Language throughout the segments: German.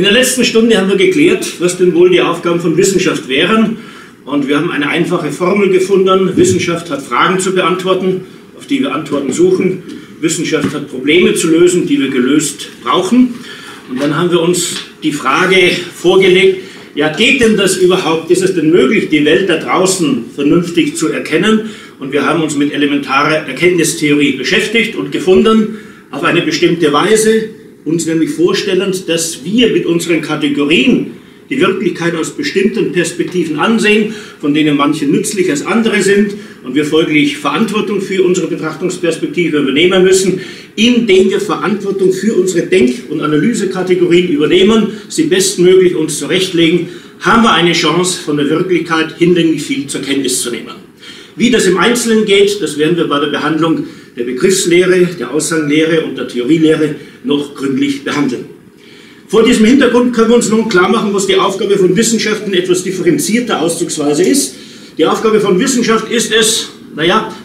In der letzten Stunde haben wir geklärt, was denn wohl die Aufgaben von Wissenschaft wären. Und wir haben eine einfache Formel gefunden. Wissenschaft hat Fragen zu beantworten, auf die wir Antworten suchen. Wissenschaft hat Probleme zu lösen, die wir gelöst brauchen. Und dann haben wir uns die Frage vorgelegt, ja, geht denn das überhaupt? Ist es denn möglich, die Welt da draußen vernünftig zu erkennen? Und wir haben uns mit elementarer Erkenntnistheorie beschäftigt und gefunden, auf eine bestimmte Weise, uns nämlich vorstellend, dass wir mit unseren Kategorien die Wirklichkeit aus bestimmten Perspektiven ansehen, von denen manche nützlicher als andere sind und wir folglich Verantwortung für unsere Betrachtungsperspektive übernehmen müssen, indem wir Verantwortung für unsere Denk- und Analysekategorien übernehmen, sie bestmöglich uns zurechtlegen, haben wir eine Chance, von der Wirklichkeit hinlänglich viel zur Kenntnis zu nehmen. Wie das im Einzelnen geht, das werden wir bei der Behandlung der Begriffslehre, der Aussagenlehre und der Theorielehre noch gründlich behandeln. Vor diesem Hintergrund können wir uns nun klar machen, was die Aufgabe von Wissenschaft in etwas differenzierter Ausdrucksweise ist. Die Aufgabe von Wissenschaft ist es,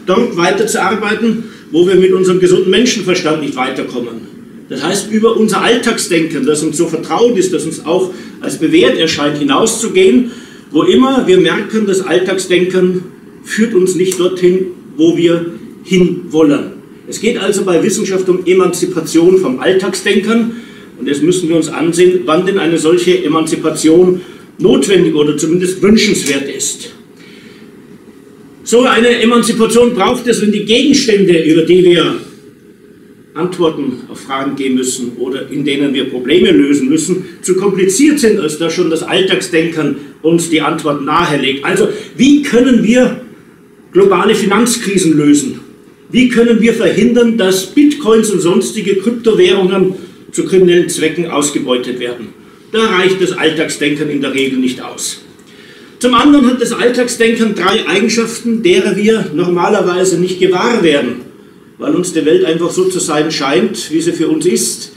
dort weiterzuarbeiten, wo wir mit unserem gesunden Menschenverstand nicht weiterkommen. Das heißt, über unser Alltagsdenken, das uns so vertraut ist, das uns auch als bewährt erscheint, hinauszugehen, wo immer wir merken, das Alltagsdenken führt uns nicht dorthin, wo wir hinwollen. Es geht also bei Wissenschaft um Emanzipation vom Alltagsdenken und jetzt müssen wir uns ansehen, wann denn eine solche Emanzipation notwendig oder zumindest wünschenswert ist. So eine Emanzipation braucht es, wenn die Gegenstände, über die wir Antworten auf Fragen geben müssen oder in denen wir Probleme lösen müssen, zu kompliziert sind, als da schon das Alltagsdenken uns die Antwort nahelegt. Also wie können wir globale Finanzkrisen lösen? Wie können wir verhindern, dass Bitcoins und sonstige Kryptowährungen zu kriminellen Zwecken ausgebeutet werden? Da reicht das Alltagsdenken in der Regel nicht aus. Zum anderen hat das Alltagsdenken drei Eigenschaften, derer wir normalerweise nicht gewahr werden, weil uns die Welt einfach so zu sein scheint, wie sie für uns ist.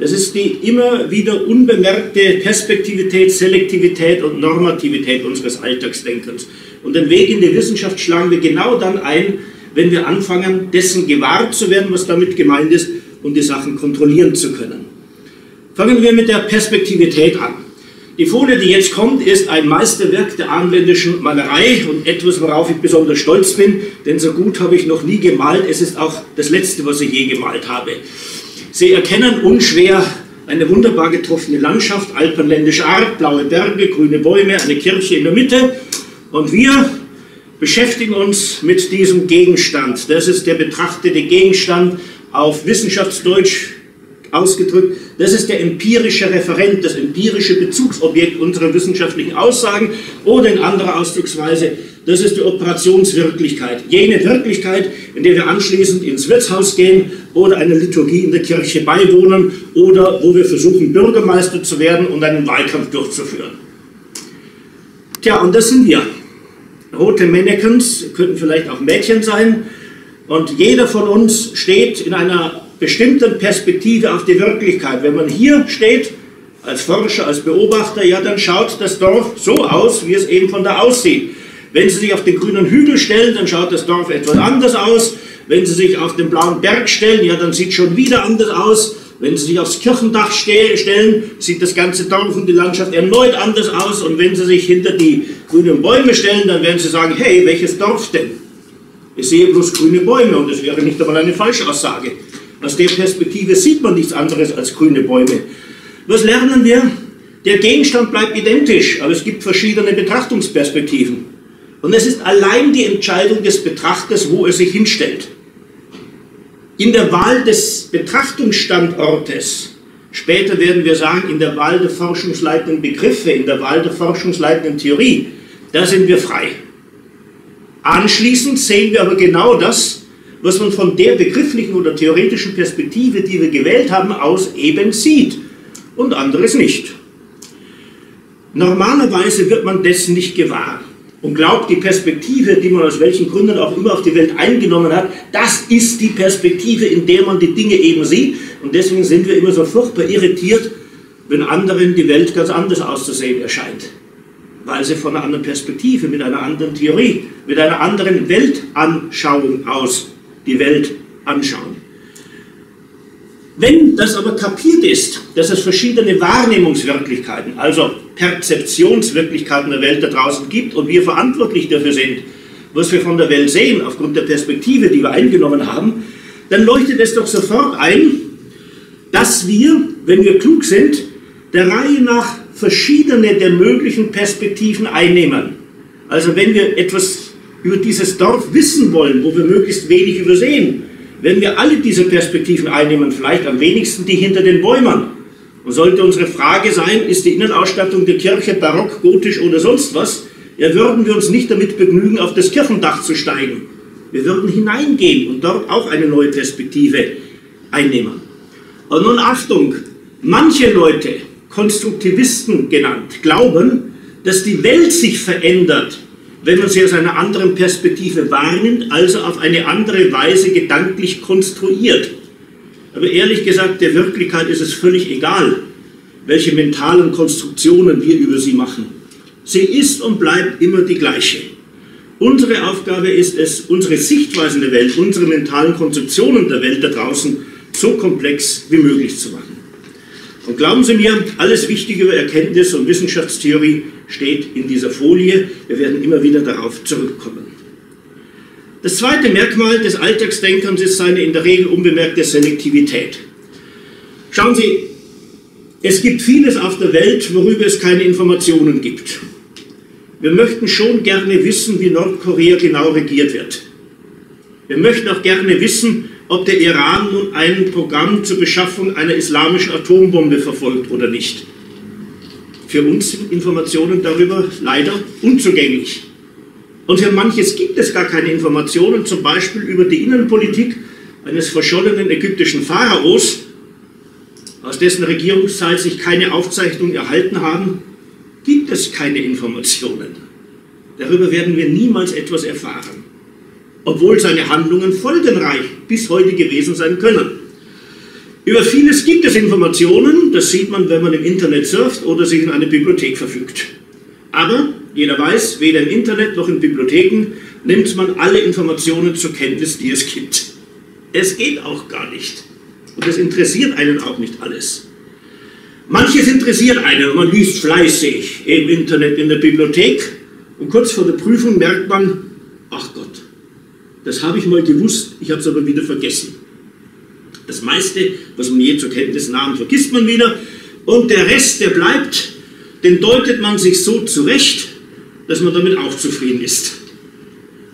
Das ist die immer wieder unbemerkte Perspektivität, Selektivität und Normativität unseres Alltagsdenkens. Und den Weg in die Wissenschaft schlagen wir genau dann ein, wenn wir anfangen, dessen gewahr zu werden, was damit gemeint ist, um die Sachen kontrollieren zu können. Fangen wir mit der Perspektivität an. Die Folie, die jetzt kommt, ist ein Meisterwerk der arnländischen Malerei und etwas, worauf ich besonders stolz bin, denn so gut habe ich noch nie gemalt. Es ist auch das Letzte, was ich je gemalt habe. Sie erkennen unschwer eine wunderbar getroffene Landschaft, alpenländische Art, blaue Berge, grüne Bäume, eine Kirche in der Mitte und wir beschäftigen uns mit diesem Gegenstand. Das ist der betrachtete Gegenstand, auf Wissenschaftsdeutsch ausgedrückt. Das ist der empirische Referent, das empirische Bezugsobjekt unserer wissenschaftlichen Aussagen oder in anderer Ausdrucksweise, das ist die Operationswirklichkeit. Jene Wirklichkeit, in der wir anschließend ins Wirtshaus gehen oder einer Liturgie in der Kirche beiwohnen oder wo wir versuchen, Bürgermeister zu werden und einen Wahlkampf durchzuführen. Tja, und das sind wir. Rote Mannequins, könnten vielleicht auch Mädchen sein, und jeder von uns steht in einer bestimmten Perspektive auf die Wirklichkeit. Wenn man hier steht, als Forscher, als Beobachter, ja, dann schaut das Dorf so aus, wie es eben von da aussieht. Wenn Sie sich auf den grünen Hügel stellen, dann schaut das Dorf etwas anders aus. Wenn Sie sich auf den blauen Berg stellen, ja, dann sieht es schon wieder anders aus. Wenn Sie sich aufs Kirchendach stellen, sieht das ganze Dorf und die Landschaft erneut anders aus. Und wenn Sie sich hinter die grünen Bäume stellen, dann werden Sie sagen, hey, welches Dorf denn? Ich sehe bloß grüne Bäume und das wäre nicht einmal eine Falschaussage. Aus der Perspektive sieht man nichts anderes als grüne Bäume. Was lernen wir? Der Gegenstand bleibt identisch, aber es gibt verschiedene Betrachtungsperspektiven. Und es ist allein die Entscheidung des Betrachters, wo er sich hinstellt. In der Wahl des Betrachtungsstandortes, später werden wir sagen, in der Wahl der forschungsleitenden Begriffe, in der Wahl der forschungsleitenden Theorie, da sind wir frei. Anschließend sehen wir aber genau das, was man von der begrifflichen oder theoretischen Perspektive, die wir gewählt haben, aus eben sieht und anderes nicht. Normalerweise wird man dessen nicht gewahr und glaubt, die Perspektive, die man aus welchen Gründen auch immer auf die Welt eingenommen hat, das ist die Perspektive, in der man die Dinge eben sieht und deswegen sind wir immer so furchtbar irritiert, wenn anderen die Welt ganz anders auszusehen erscheint, weil sie von einer anderen Perspektive, mit einer anderen Theorie, mit einer anderen Weltanschauung aus die Welt anschauen. Wenn das aber kapiert ist, dass es verschiedene Wahrnehmungswirklichkeiten, also Perzeptionswirklichkeiten der Welt da draußen gibt und wir verantwortlich dafür sind, was wir von der Welt sehen, aufgrund der Perspektive, die wir eingenommen haben, dann leuchtet es doch sofort ein, dass wir, wenn wir klug sind, der Reihe nach verschiedene der möglichen Perspektiven einnehmen. Also wenn wir etwas über dieses Dorf wissen wollen, wo wir möglichst wenig übersehen, wenn wir alle diese Perspektiven einnehmen, vielleicht am wenigsten die hinter den Bäumen. Und sollte unsere Frage sein, ist die Innenausstattung der Kirche barock, gotisch oder sonst was, ja, würden wir uns nicht damit begnügen, auf das Kirchendach zu steigen. Wir würden hineingehen und dort auch eine neue Perspektive einnehmen. Und nun Achtung, manche Leute, Konstruktivisten genannt, glauben, dass die Welt sich verändert, wenn man sie aus einer anderen Perspektive wahrnimmt, also auf eine andere Weise gedanklich konstruiert. Aber ehrlich gesagt, der Wirklichkeit ist es völlig egal, welche mentalen Konstruktionen wir über sie machen. Sie ist und bleibt immer die gleiche. Unsere Aufgabe ist es, unsere Sichtweisen der Welt, unsere mentalen Konstruktionen der Welt da draußen so komplex wie möglich zu machen. Und glauben Sie mir, alles Wichtige über Erkenntnis und Wissenschaftstheorie steht in dieser Folie. Wir werden immer wieder darauf zurückkommen. Das zweite Merkmal des Alltagsdenkens ist seine in der Regel unbemerkte Selektivität. Schauen Sie, es gibt vieles auf der Welt, worüber es keine Informationen gibt. Wir möchten schon gerne wissen, wie Nordkorea genau regiert wird. Wir möchten auch gerne wissen, ob der Iran nun ein Programm zur Beschaffung einer islamischen Atombombe verfolgt oder nicht. Für uns sind Informationen darüber leider unzugänglich. Und für manches gibt es gar keine Informationen, zum Beispiel über die Innenpolitik eines verschollenen ägyptischen Pharaos, aus dessen Regierungszeit sich keine Aufzeichnungen erhalten haben, gibt es keine Informationen. Darüber werden wir niemals etwas erfahren, obwohl seine Handlungen folgenreich bis heute gewesen sein können. Über vieles gibt es Informationen, das sieht man, wenn man im Internet surft oder sich in eine Bibliothek verfügt. Aber jeder weiß, weder im Internet noch in Bibliotheken nimmt man alle Informationen zur Kenntnis, die es gibt. Es geht auch gar nicht. Und es interessiert einen auch nicht alles. Manches interessiert einen und man liest fleißig im Internet, in der Bibliothek und kurz vor der Prüfung merkt man, ach Gott, das habe ich mal gewusst, ich habe es aber wieder vergessen. Das meiste, was man je zur Kenntnis nahm, vergisst man wieder und der Rest, der bleibt, den deutet man sich so zurecht, dass man damit auch zufrieden ist.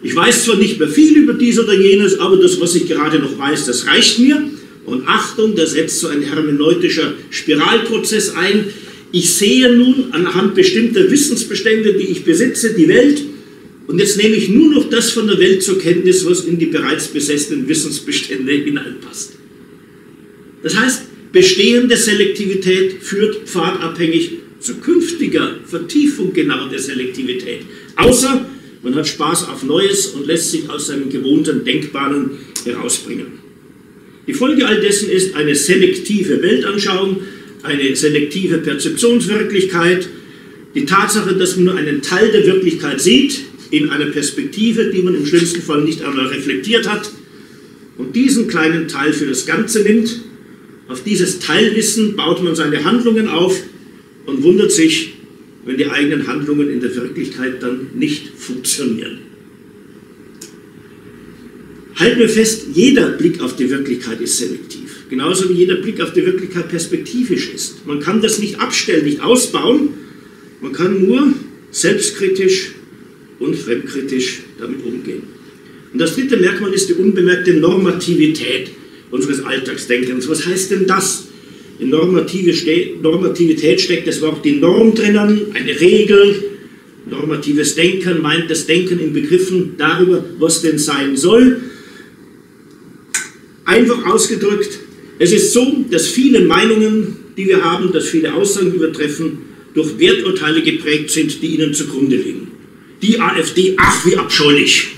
Ich weiß zwar nicht mehr viel über dies oder jenes, aber das, was ich gerade noch weiß, das reicht mir. Und Achtung, da setzt so ein hermeneutischer Spiralprozess ein. Ich sehe nun anhand bestimmter Wissensbestände, die ich besitze, die Welt. Und jetzt nehme ich nur noch das von der Welt zur Kenntnis, was in die bereits besessenen Wissensbestände hineinpasst. Das heißt, bestehende Selektivität führt pfadabhängig zu künftiger Vertiefung genau der Selektivität. Außer man hat Spaß auf Neues und lässt sich aus seinen gewohnten Denkbahnen herausbringen. Die Folge all dessen ist eine selektive Weltanschauung, eine selektive Perzeptionswirklichkeit, die Tatsache, dass man nur einen Teil der Wirklichkeit sieht, in einer Perspektive, die man im schlimmsten Fall nicht einmal reflektiert hat, und diesen kleinen Teil für das Ganze nimmt. Auf dieses Teilwissen baut man seine Handlungen auf und wundert sich, wenn die eigenen Handlungen in der Wirklichkeit dann nicht funktionieren. Halten wir fest, jeder Blick auf die Wirklichkeit ist selektiv, genauso wie jeder Blick auf die Wirklichkeit perspektivisch ist. Man kann das nicht abstellen, nicht ausbauen, man kann nur selbstkritisch und fremdkritisch damit umgehen. Und das dritte Merkmal ist die unbemerkte Normativität unseres Alltagsdenkens. Was heißt denn das? In Normativität steckt das Wort die Norm drinnen, eine Regel. Normatives Denken meint das Denken in Begriffen darüber, was denn sein soll. Einfach ausgedrückt, es ist so, dass viele Meinungen, die wir haben, dass viele Aussagen übertreffen, durch Werturteile geprägt sind, die ihnen zugrunde liegen. Die AfD, ach wie abscheulich.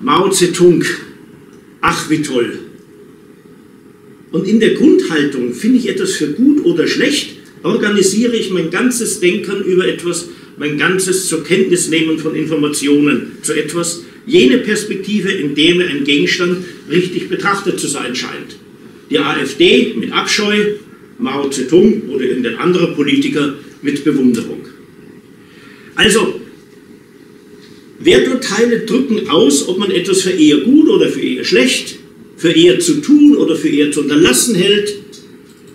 Mao Zedong, ach wie toll. Und in der Grundhaltung, finde ich etwas für gut oder schlecht, organisiere ich mein ganzes Denken über etwas, mein ganzes zur Kenntnisnehmen von Informationen zu etwas, jene Perspektive, in der mir ein Gegenstand richtig betrachtet zu sein scheint. Die AfD mit Abscheu, Mao Zedong oder irgendein anderer Politiker mit Bewunderung. Also, Werturteile drücken aus, ob man etwas für eher gut oder für eher schlecht, für eher zu tun oder für eher zu unterlassen hält,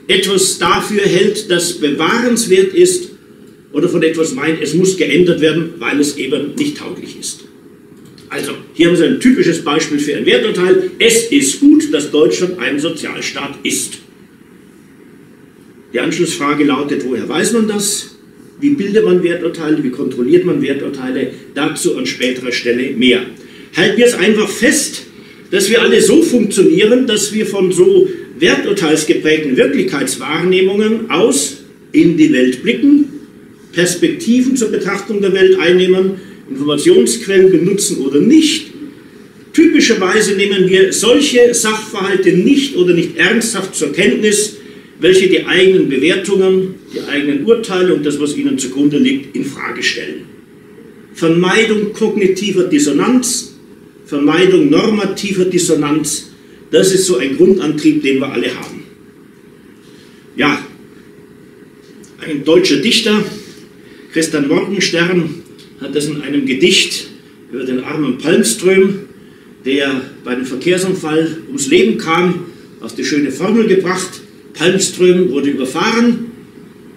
etwas dafür hält, das bewahrenswert ist oder von etwas meint, es muss geändert werden, weil es eben nicht tauglich ist. Also, hier haben Sie ein typisches Beispiel für ein Werturteil. Es ist gut, dass Deutschland ein Sozialstaat ist. Die Anschlussfrage lautet, woher weiß man das? Wie bildet man Werturteile? Wie kontrolliert man Werturteile? Dazu an späterer Stelle mehr. Halten wir es einfach fest, dass wir alle so funktionieren, dass wir von so werturteilsgeprägten Wirklichkeitswahrnehmungen aus in die Welt blicken, Perspektiven zur Betrachtung der Welt einnehmen, Informationsquellen benutzen oder nicht. Typischerweise nehmen wir solche Sachverhalte nicht oder nicht ernsthaft zur Kenntnis, welche die eigenen Bewertungen, die eigenen Urteile und das, was ihnen zugrunde liegt, in Frage stellen. Vermeidung kognitiver Dissonanz, Vermeidung normativer Dissonanz, das ist so ein Grundantrieb, den wir alle haben. Ja, ein deutscher Dichter, Christian Morgenstern, hat das in einem Gedicht über den armen Palmström, der bei einem Verkehrsunfall ums Leben kam, auf die schöne Formel gebracht. Palmström wurde überfahren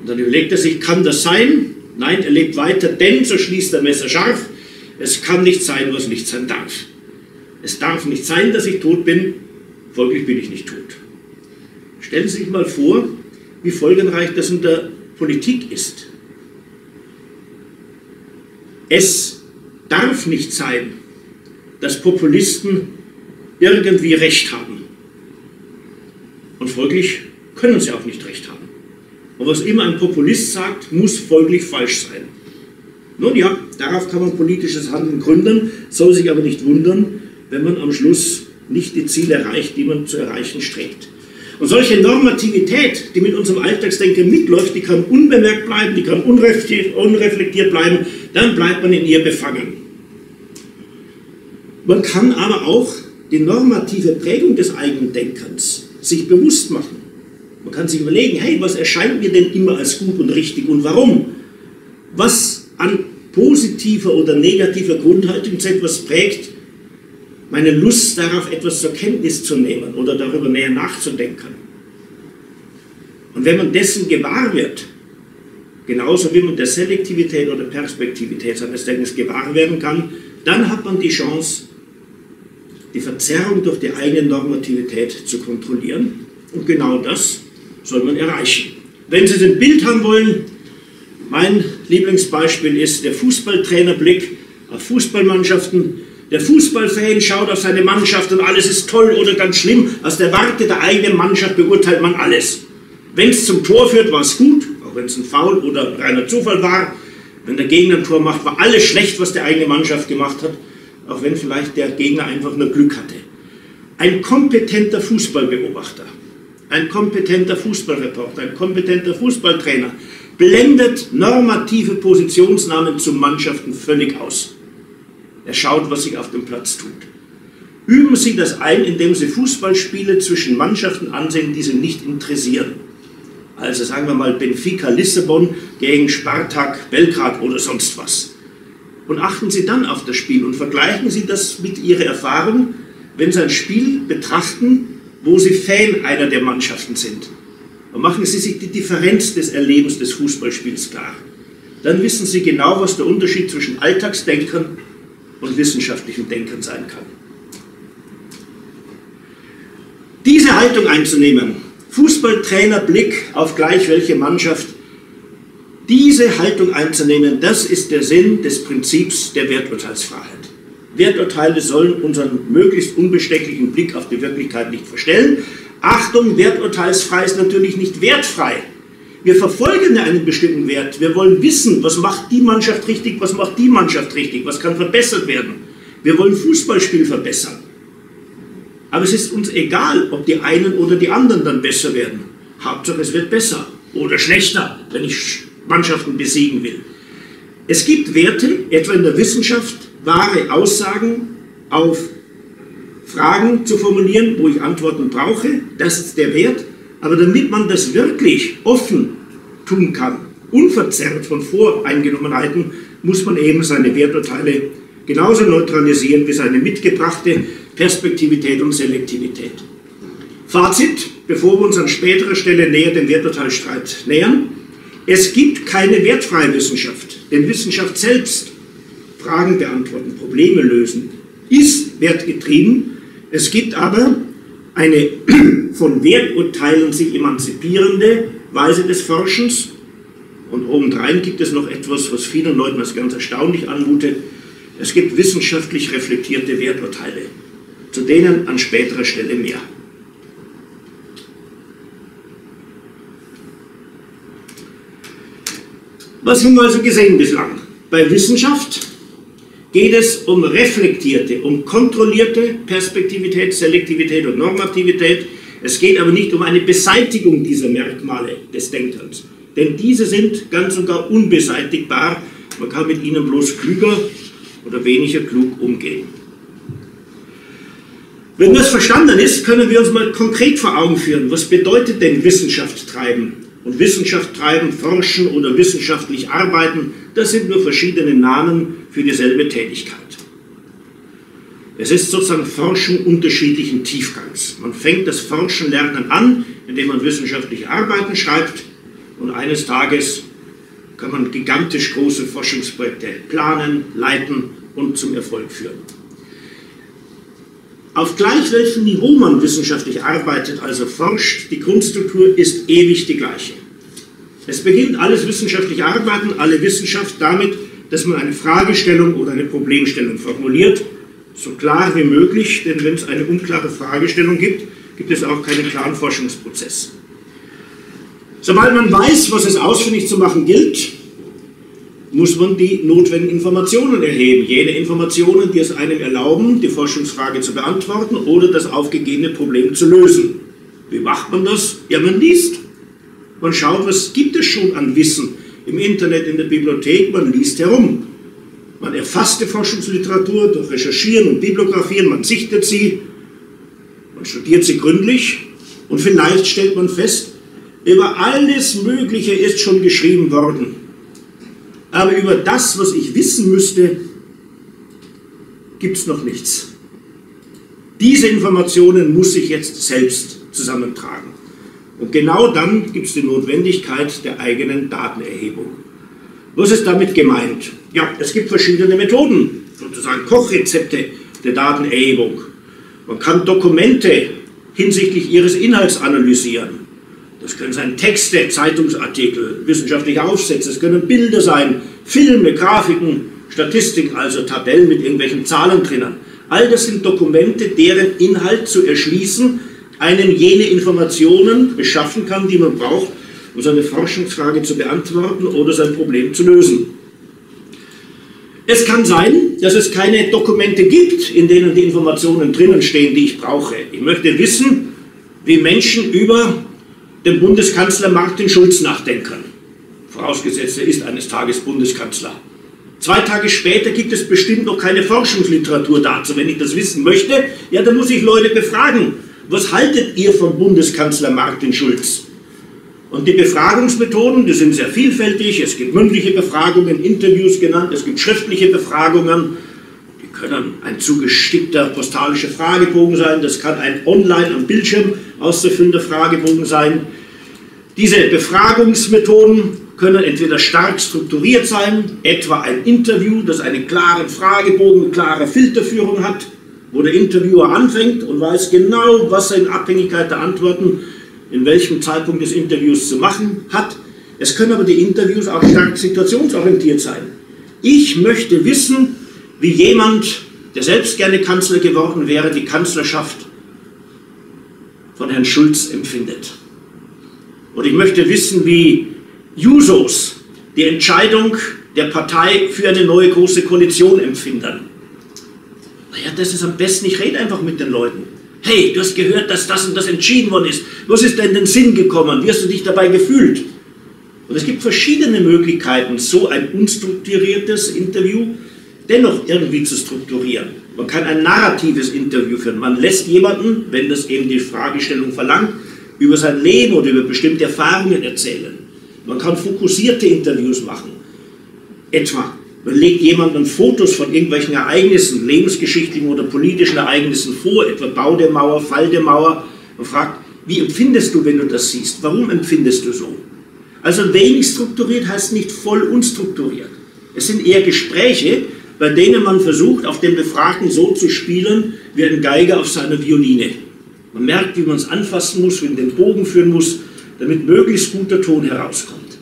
und dann überlegt er sich, kann das sein? Nein, er lebt weiter, denn, so schließt der Messer scharf, es kann nicht sein, was nicht sein darf. Es darf nicht sein, dass ich tot bin, folglich bin ich nicht tot. Stellen Sie sich mal vor, wie folgenreich das in der Politik ist. Es darf nicht sein, dass Populisten irgendwie Recht haben. Und folglich können sie auch nicht recht haben. Und was immer ein Populist sagt, muss folglich falsch sein. Nun ja, darauf kann man politisches Handeln gründen, soll sich aber nicht wundern, wenn man am Schluss nicht die Ziele erreicht, die man zu erreichen strebt. Und solche Normativität, die mit unserem Alltagsdenken mitläuft, die kann unbemerkt bleiben, die kann unreflektiert bleiben, dann bleibt man in ihr befangen. Man kann aber auch die normative Prägung des eigenen Denkens sich bewusst machen. Man kann sich überlegen, hey, was erscheint mir denn immer als gut und richtig und warum? Was an positiver oder negativer Grundhaltung zu etwas prägt, meine Lust darauf, etwas zur Kenntnis zu nehmen oder darüber näher nachzudenken. Und wenn man dessen gewahr wird, genauso wie man der Selektivität oder Perspektivität seines Denkens gewahr werden kann, dann hat man die Chance, die Verzerrung durch die eigene Normativität zu kontrollieren. Und genau das soll man erreichen. Wenn Sie ein Bild haben wollen, mein Lieblingsbeispiel ist der Fußballtrainerblick auf Fußballmannschaften. Der Fußballfan schaut auf seine Mannschaft und alles ist toll oder ganz schlimm. Aus der Warte der eigenen Mannschaft beurteilt man alles. Wenn es zum Tor führt, war es gut, auch wenn es ein Foul oder reiner Zufall war. Wenn der Gegner ein Tor macht, war alles schlecht, was die eigene Mannschaft gemacht hat, auch wenn vielleicht der Gegner einfach nur Glück hatte. Ein kompetenter Fußballbeobachter, ein kompetenter Fußballreporter, ein kompetenter Fußballtrainer blendet normative Positionsnahmen zu Mannschaften völlig aus. Er schaut, was sich auf dem Platz tut. Üben Sie das ein, indem Sie Fußballspiele zwischen Mannschaften ansehen, die Sie nicht interessieren. Also sagen wir mal Benfica Lissabon gegen Spartak Belgrad oder sonst was. Und achten Sie dann auf das Spiel und vergleichen Sie das mit Ihrer Erfahrung, wenn Sie ein Spiel betrachten, wo Sie Fan einer der Mannschaften sind. Und machen Sie sich die Differenz des Erlebens des Fußballspiels klar. Dann wissen Sie genau, was der Unterschied zwischen Alltagsdenkern und wissenschaftlichem Denken sein kann. Diese Haltung einzunehmen, Fußballtrainerblick auf gleich welche Mannschaft, diese Haltung einzunehmen, das ist der Sinn des Prinzips der Werturteilsfreiheit. Werturteile sollen unseren möglichst unbestechlichen Blick auf die Wirklichkeit nicht verstellen. Achtung, werturteilsfrei ist natürlich nicht wertfrei. Wir verfolgen einen bestimmten Wert. Wir wollen wissen, was macht die Mannschaft richtig, was macht die Mannschaft richtig, was kann verbessert werden. Wir wollen Fußballspiel verbessern. Aber es ist uns egal, ob die einen oder die anderen dann besser werden. Hauptsache, es wird besser oder schlechter, wenn ich Mannschaften besiegen will. Es gibt Werte, etwa in der Wissenschaft, wahre Aussagen auf Fragen zu formulieren, wo ich Antworten brauche, das ist der Wert, aber damit man das wirklich offen tun kann, unverzerrt von Voreingenommenheiten, muss man eben seine Werturteile genauso neutralisieren wie seine mitgebrachte Perspektivität und Selektivität. Fazit, bevor wir uns an späterer Stelle näher dem Werturteilstreit nähern: Es gibt keine wertfreie Wissenschaft, denn Wissenschaft selbst, Fragen beantworten, Probleme lösen, ist wertgetrieben. Es gibt aber eine von Werturteilen sich emanzipierende Weise des Forschens, und obendrein gibt es noch etwas, was vielen Leuten als ganz erstaunlich anmutet: Es gibt wissenschaftlich reflektierte Werturteile, zu denen an späterer Stelle mehr. Was haben wir also gesehen bislang? Bei Wissenschaft geht es um reflektierte, um kontrollierte Perspektivität, Selektivität und Normativität. Es geht aber nicht um eine Beseitigung dieser Merkmale des Denkens, denn diese sind ganz und gar unbeseitigbar. Man kann mit ihnen bloß klüger oder weniger klug umgehen. Wenn das verstanden ist, können wir uns mal konkret vor Augen führen, was bedeutet denn Wissenschaft treiben? Und Wissenschaft treiben, forschen oder wissenschaftlich arbeiten, das sind nur verschiedene Namen für dieselbe Tätigkeit. Es ist sozusagen Forschen unterschiedlichen Tiefgangs. Man fängt das Forschenlernen an, indem man wissenschaftliche Arbeiten schreibt, und eines Tages kann man gigantisch große Forschungsprojekte planen, leiten und zum Erfolg führen. Auf gleich welchem Niveau man wissenschaftlich arbeitet, also forscht, die Grundstruktur ist ewig die gleiche. Es beginnt alles wissenschaftliche Arbeiten, alle Wissenschaft damit, dass man eine Fragestellung oder eine Problemstellung formuliert, so klar wie möglich, denn wenn es eine unklare Fragestellung gibt, gibt es auch keinen klaren Forschungsprozess. Sobald man weiß, was es ausfindig zu machen gilt, muss man die notwendigen Informationen erheben, jene Informationen, die es einem erlauben, die Forschungsfrage zu beantworten oder das aufgegebene Problem zu lösen. Wie macht man das? Ja, man liest. Man schaut, was gibt es schon an Wissen im Internet, in der Bibliothek, man liest herum. Man erfasst die Forschungsliteratur durch Recherchieren und Bibliografieren, man sichtet sie, man studiert sie gründlich und vielleicht stellt man fest, über alles Mögliche ist schon geschrieben worden. Aber über das, was ich wissen müsste, gibt es noch nichts. Diese Informationen muss ich jetzt selbst zusammentragen. Und genau dann gibt es die Notwendigkeit der eigenen Datenerhebung. Was ist damit gemeint? Ja, es gibt verschiedene Methoden, sozusagen Kochrezepte der Datenerhebung. Man kann Dokumente hinsichtlich ihres Inhalts analysieren. Das können sein Texte, Zeitungsartikel, wissenschaftliche Aufsätze, es können Bilder sein, Filme, Grafiken, Statistiken, also Tabellen mit irgendwelchen Zahlen drinnen. All das sind Dokumente, deren Inhalt zu erschließen einen jene Informationen beschaffen kann, die man braucht, um seine Forschungsfrage zu beantworten oder sein Problem zu lösen. Es kann sein, dass es keine Dokumente gibt, in denen die Informationen drinnen stehen, die ich brauche. Ich möchte wissen, wie Menschen über den Bundeskanzler Martin Schulz nachdenken, vorausgesetzt er ist eines Tages Bundeskanzler. 2 Tage später gibt es bestimmt noch keine Forschungsliteratur dazu. Wenn ich das wissen möchte, ja, dann muss ich Leute befragen. Was haltet ihr vom Bundeskanzler Martin Schulz? Und die Befragungsmethoden, die sind sehr vielfältig. Es gibt mündliche Befragungen, Interviews genannt, es gibt schriftliche Befragungen. Die können ein zugestickter postalischer Fragebogen sein, das kann ein online am Bildschirm auszufüllender Fragebogen sein. Diese Befragungsmethoden können entweder stark strukturiert sein, etwa ein Interview, das einen klaren Fragebogen, klare Filterführung hat, wo der Interviewer anfängt und weiß genau, was er in Abhängigkeit der Antworten in welchem Zeitpunkt des Interviews zu machen hat. Es können aber die Interviews auch stark situationsorientiert sein. Ich möchte wissen, wie jemand, der selbst gerne Kanzler geworden wäre, die Kanzlerschaft von Herrn Schulz empfindet. Und ich möchte wissen, wie Jusos die Entscheidung der Partei für eine neue große Koalition empfinden. Naja, das ist am besten, ich rede einfach mit den Leuten. Hey, du hast gehört, dass das und das entschieden worden ist. Was ist denn in den Sinn gekommen? Wie hast du dich dabei gefühlt? Und es gibt verschiedene Möglichkeiten, so ein unstrukturiertes Interview dennoch irgendwie zu strukturieren. Man kann ein narratives Interview führen. Man lässt jemanden, wenn das eben die Fragestellung verlangt, über sein Leben oder über bestimmte Erfahrungen erzählen. Man kann fokussierte Interviews machen. Etwa, man legt jemandem Fotos von irgendwelchen Ereignissen, lebensgeschichtlichen oder politischen Ereignissen vor, etwa Bau der Mauer, Fall der Mauer, und fragt, wie empfindest du, wenn du das siehst? Warum empfindest du so? Also wenig strukturiert heißt nicht voll unstrukturiert. Es sind eher Gespräche, bei denen man versucht, auf den Befragten so zu spielen, wie ein Geiger auf seiner Violine. Man merkt, wie man es anfassen muss, wie man den Bogen führen muss, damit möglichst guter Ton herauskommt.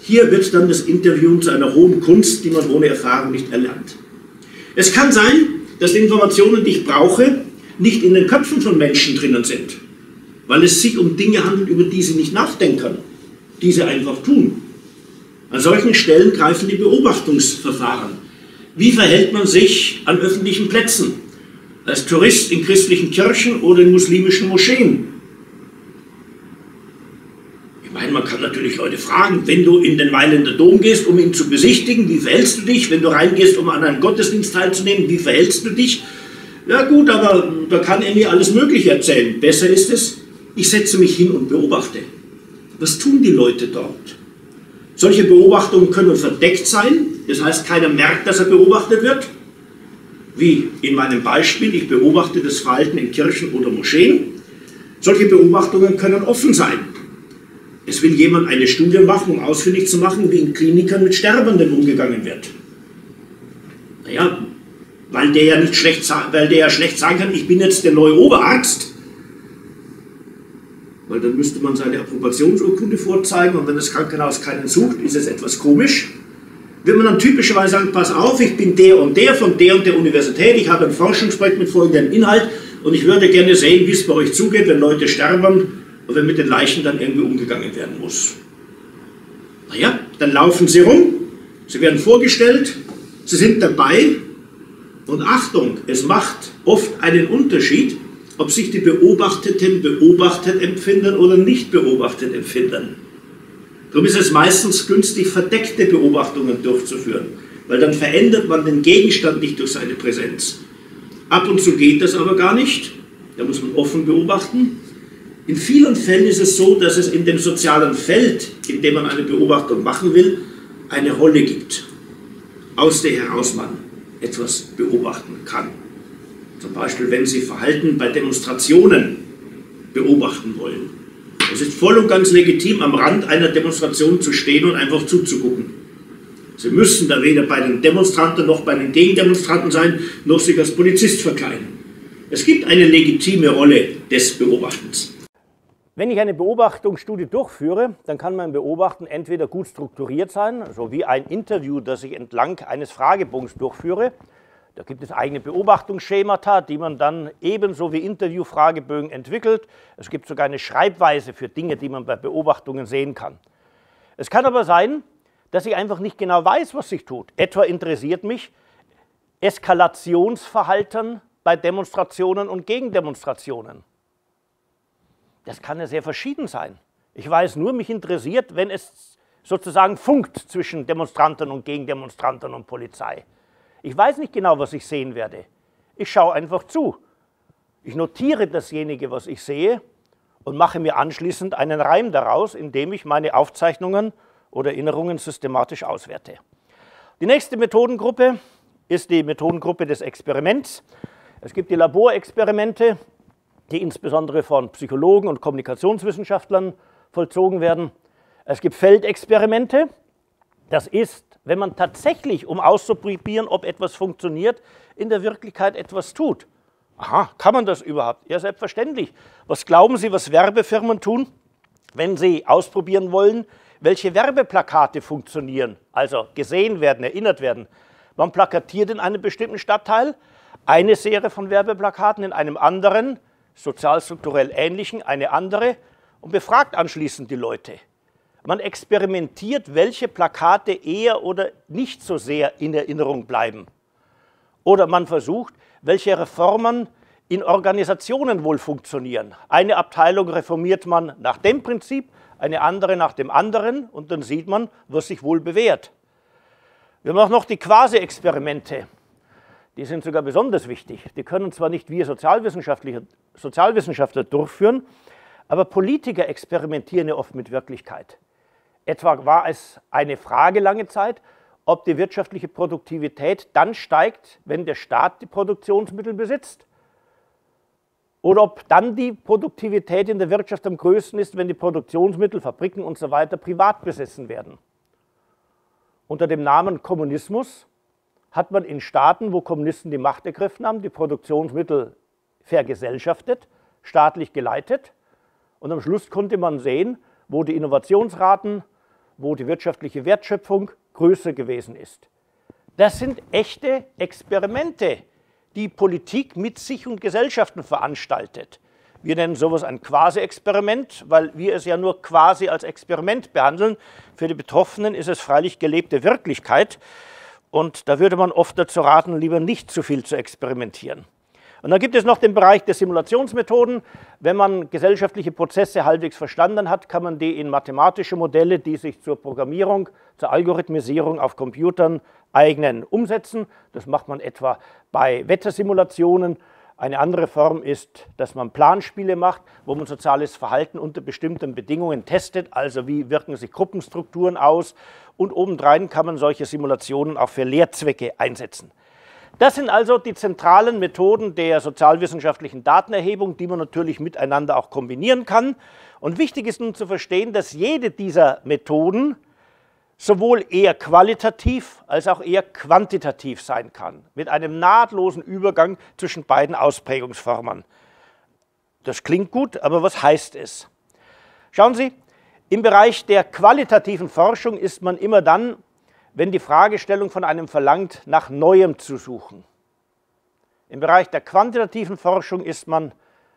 Hier wird dann das Interviewen zu einer hohen Kunst, die man ohne Erfahrung nicht erlernt. Es kann sein, dass die Informationen, die ich brauche, nicht in den Köpfen von Menschen drinnen sind, weil es sich um Dinge handelt, über die sie nicht nachdenken können, die sie einfach tun. An solchen Stellen greifen die Beobachtungsverfahren. Wie verhält man sich an öffentlichen Plätzen? Als Tourist in christlichen Kirchen oder in muslimischen Moscheen? Ich meine, man kann natürlich Leute fragen, wenn du in den Mailänder Dom gehst, um ihn zu besichtigen, wie verhältst du dich? Wenn du reingehst, um an einem Gottesdienst teilzunehmen, wie verhältst du dich? Ja gut, aber da kann er mir alles Mögliche erzählen. Besser ist es, ich setze mich hin und beobachte. Was tun die Leute dort? Solche Beobachtungen können verdeckt sein, das heißt, keiner merkt, dass er beobachtet wird. Wie in meinem Beispiel, ich beobachte das Verhalten in Kirchen oder Moscheen. Solche Beobachtungen können offen sein. Es will jemand eine Studie machen, um ausfindig zu machen, wie in Klinikern mit Sterbenden umgegangen wird. Naja, weil der ja schlecht sagen kann, ich bin jetzt der neue Oberarzt. Weil dann müsste man seine Approbationsurkunde vorzeigen und wenn das Krankenhaus keinen sucht, ist es etwas komisch. Wenn man dann typischerweise sagt, pass auf, ich bin der und der von der und der Universität, ich habe ein Forschungsprojekt mit folgendem Inhalt und ich würde gerne sehen, wie es bei euch zugeht, wenn Leute sterben und wenn mit den Leichen dann irgendwie umgegangen werden muss. Naja, dann laufen sie rum, sie werden vorgestellt, sie sind dabei und Achtung, es macht oft einen Unterschied, ob sich die Beobachteten beobachtet empfinden oder nicht beobachtet empfinden. Darum ist es meistens günstig, verdeckte Beobachtungen durchzuführen, weil dann verändert man den Gegenstand nicht durch seine Präsenz. Ab und zu geht das aber gar nicht, da muss man offen beobachten. In vielen Fällen ist es so, dass es in dem sozialen Feld, in dem man eine Beobachtung machen will, eine Rolle gibt, aus der heraus man etwas beobachten kann. Zum Beispiel, wenn Sie Verhalten bei Demonstrationen beobachten wollen. Es ist voll und ganz legitim, am Rand einer Demonstration zu stehen und einfach zuzugucken. Sie müssen da weder bei den Demonstranten noch bei den Gegendemonstranten sein, noch sich als Polizist verkleiden. Es gibt eine legitime Rolle des Beobachtens. Wenn ich eine Beobachtungsstudie durchführe, dann kann mein Beobachten entweder gut strukturiert sein, so wie ein Interview, das ich entlang eines Fragebogens durchführe. Da gibt es eigene Beobachtungsschemata, die man dann ebenso wie Interviewfragebögen entwickelt. Es gibt sogar eine Schreibweise für Dinge, die man bei Beobachtungen sehen kann. Es kann aber sein, dass ich einfach nicht genau weiß, was sich tut. Etwa interessiert mich Eskalationsverhalten bei Demonstrationen und Gegendemonstrationen. Das kann ja sehr verschieden sein. Ich weiß nur, mich interessiert, wenn es sozusagen funkt zwischen Demonstranten und Gegendemonstranten und Polizei. Ich weiß nicht genau, was ich sehen werde. Ich schaue einfach zu. Ich notiere dasjenige, was ich sehe und mache mir anschließend einen Reim daraus, indem ich meine Aufzeichnungen oder Erinnerungen systematisch auswerte. Die nächste Methodengruppe ist die Methodengruppe des Experiments. Es gibt die Laborexperimente, die insbesondere von Psychologen und Kommunikationswissenschaftlern vollzogen werden. Es gibt Feldexperimente. Das ist, wenn man tatsächlich, um auszuprobieren, ob etwas funktioniert, in der Wirklichkeit etwas tut. Aha, kann man das überhaupt? Ja, selbstverständlich. Was glauben Sie, was Werbefirmen tun, wenn sie ausprobieren wollen, welche Werbeplakate funktionieren, also gesehen werden, erinnert werden? Man plakatiert in einem bestimmten Stadtteil eine Serie von Werbeplakaten, in einem anderen, sozialstrukturell ähnlichen, eine andere und befragt anschließend die Leute. Man experimentiert, welche Plakate eher oder nicht so sehr in Erinnerung bleiben. Oder man versucht, welche Reformen in Organisationen wohl funktionieren. Eine Abteilung reformiert man nach dem Prinzip, eine andere nach dem anderen und dann sieht man, was sich wohl bewährt. Wir haben auch noch die Quasi-Experimente. die sind sogar besonders wichtig. Die können zwar nicht wir Sozialwissenschaftler durchführen, aber Politiker experimentieren ja oft mit Wirklichkeit. Etwa war es eine Frage lange Zeit, ob die wirtschaftliche Produktivität dann steigt, wenn der Staat die Produktionsmittel besitzt, oder ob dann die Produktivität in der Wirtschaft am größten ist, wenn die Produktionsmittel, Fabriken und so weiter privat besessen werden. Unter dem Namen Kommunismus hat man in Staaten, wo Kommunisten die Macht ergriffen haben, die Produktionsmittel vergesellschaftet, staatlich geleitet, und am Schluss konnte man sehen, wo die Innovationsraten, wo die wirtschaftliche Wertschöpfung größer gewesen ist. Das sind echte Experimente, die Politik mit sich und Gesellschaften veranstaltet. Wir nennen sowas ein Quasi-Experiment, weil wir es ja nur quasi als Experiment behandeln. Für die Betroffenen ist es freilich gelebte Wirklichkeit. Und da würde man oft dazu raten, lieber nicht zu viel zu experimentieren. Und dann gibt es noch den Bereich der Simulationsmethoden. Wenn man gesellschaftliche Prozesse halbwegs verstanden hat, kann man die in mathematische Modelle, die sich zur Programmierung, zur Algorithmisierung auf Computern eignen, umsetzen. Das macht man etwa bei Wettersimulationen. Eine andere Form ist, dass man Planspiele macht, wo man soziales Verhalten unter bestimmten Bedingungen testet, also wie wirken sich Gruppenstrukturen aus, und obendrein kann man solche Simulationen auch für Lehrzwecke einsetzen. Das sind also die zentralen Methoden der sozialwissenschaftlichen Datenerhebung, die man natürlich miteinander auch kombinieren kann. Und wichtig ist nun zu verstehen, dass jede dieser Methoden sowohl eher qualitativ als auch eher quantitativ sein kann, mit einem nahtlosen Übergang zwischen beiden Ausprägungsformen. Das klingt gut, aber was heißt es? Schauen Sie, im Bereich der qualitativen Forschung ist man immer dann, wenn die Fragestellung von einem verlangt, nach Neuem zu suchen. Im Bereich der quantitativen Forschung ist man,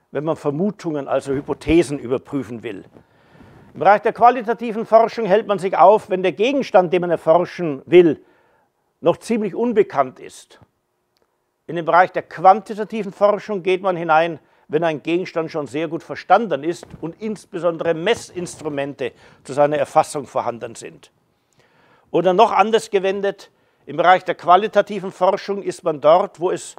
wenn man Vermutungen, also Hypothesen, überprüfen will. Im Bereich der qualitativen Forschung hält man sich auf, wenn der Gegenstand, den man erforschen will, noch ziemlich unbekannt ist. In den Bereich der quantitativen Forschung geht man hinein, wenn ein Gegenstand schon sehr gut verstanden ist und insbesondere Messinstrumente zu seiner Erfassung vorhanden sind. Oder noch anders gewendet, im Bereich der qualitativen Forschung ist man dort, wo es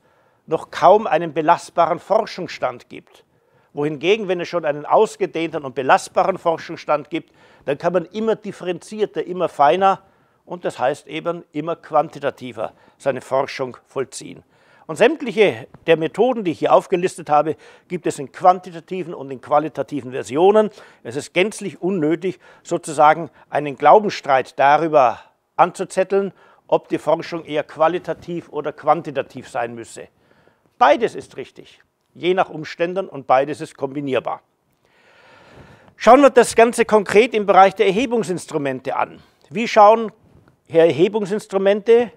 noch kaum einen belastbaren Forschungsstand gibt. Wohingegen, wenn es schon einen ausgedehnten und belastbaren Forschungsstand gibt, dann kann man immer differenzierter, immer feiner und das heißt eben immer quantitativer seine Forschung vollziehen. Und sämtliche der Methoden, die ich hier aufgelistet habe, gibt es in quantitativen und in qualitativen Versionen. Es ist gänzlich unnötig, sozusagen einen Glaubensstreit darüber anzuzetteln, ob die Forschung eher qualitativ oder quantitativ sein müsse. Beides ist richtig, je nach Umständen, und beides ist kombinierbar. Schauen wir das Ganze konkret im Bereich der Erhebungsinstrumente an. Wie schauen Erhebungsinstrumente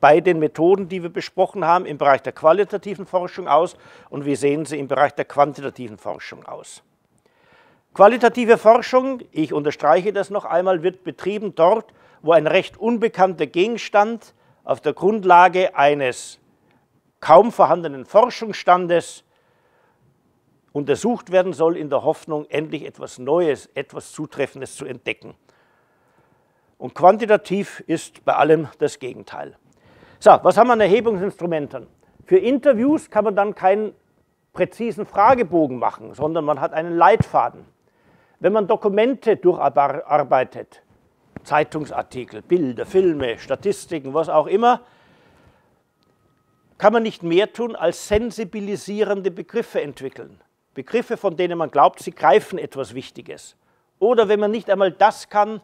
bei den Methoden, die wir besprochen haben, im Bereich der qualitativen Forschung aus und wie sehen sie im Bereich der quantitativen Forschung aus? Qualitative Forschung, ich unterstreiche das noch einmal, wird betrieben dort, wo ein recht unbekannter Gegenstand auf der Grundlage eines kaum vorhandenen Forschungsstandes untersucht werden soll, in der Hoffnung, endlich etwas Neues, etwas Zutreffendes zu entdecken. Und quantitativ ist bei allem das Gegenteil. So, was haben wir an Erhebungsinstrumenten? Für Interviews kann man dann keinen präzisen Fragebogen machen, sondern man hat einen Leitfaden. Wenn man Dokumente durcharbeitet, Zeitungsartikel, Bilder, Filme, Statistiken, was auch immer, kann man nicht mehr tun, als sensibilisierende Begriffe entwickeln. Begriffe, von denen man glaubt, sie greifen etwas Wichtiges. Oder wenn man nicht einmal das kann,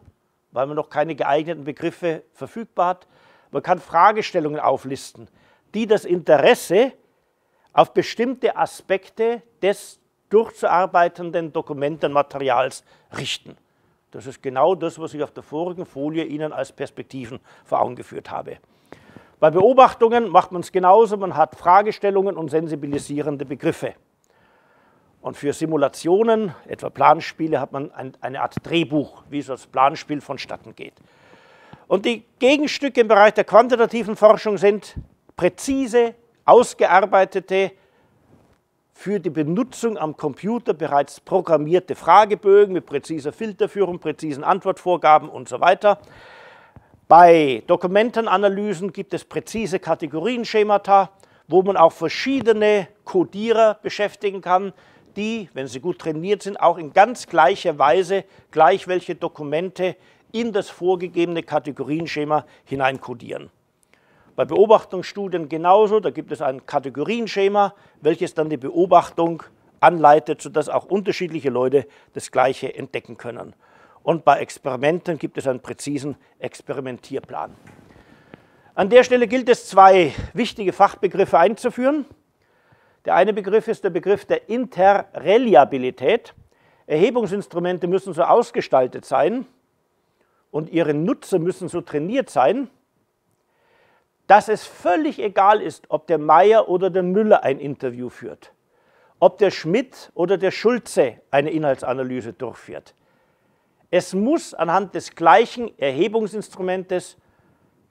weil man noch keine geeigneten Begriffe verfügbar hat, man kann Fragestellungen auflisten, die das Interesse auf bestimmte Aspekte des durchzuarbeitenden Dokumentenmaterials richten. Das ist genau das, was ich auf der vorigen Folie Ihnen als Perspektiven vor Augen geführt habe. Bei Beobachtungen macht man es genauso, man hat Fragestellungen und sensibilisierende Begriffe. Und für Simulationen, etwa Planspiele, hat man eine Art Drehbuch, wie so das Planspiel vonstatten geht. Und die Gegenstücke im Bereich der quantitativen Forschung sind präzise, ausgearbeitete, für die Benutzung am Computer bereits programmierte Fragebögen mit präziser Filterführung, präzisen Antwortvorgaben und so weiter. Bei Dokumentenanalysen gibt es präzise Kategorienschemata, wo man auch verschiedene Codierer beschäftigen kann, die, wenn sie gut trainiert sind, auch in ganz gleicher Weise gleich welche Dokumente in das vorgegebene Kategorienschema hineinkodieren. Bei Beobachtungsstudien genauso, da gibt es ein Kategorienschema, welches dann die Beobachtung anleitet, sodass auch unterschiedliche Leute das Gleiche entdecken können. Und bei Experimenten gibt es einen präzisen Experimentierplan. An der Stelle gilt es, zwei wichtige Fachbegriffe einzuführen. Der eine Begriff ist der Begriff der Interreliabilität. Erhebungsinstrumente müssen so ausgestaltet sein und ihre Nutzer müssen so trainiert sein, dass es völlig egal ist, ob der Meier oder der Müller ein Interview führt, ob der Schmidt oder der Schulze eine Inhaltsanalyse durchführt. Es muss anhand des gleichen Erhebungsinstrumentes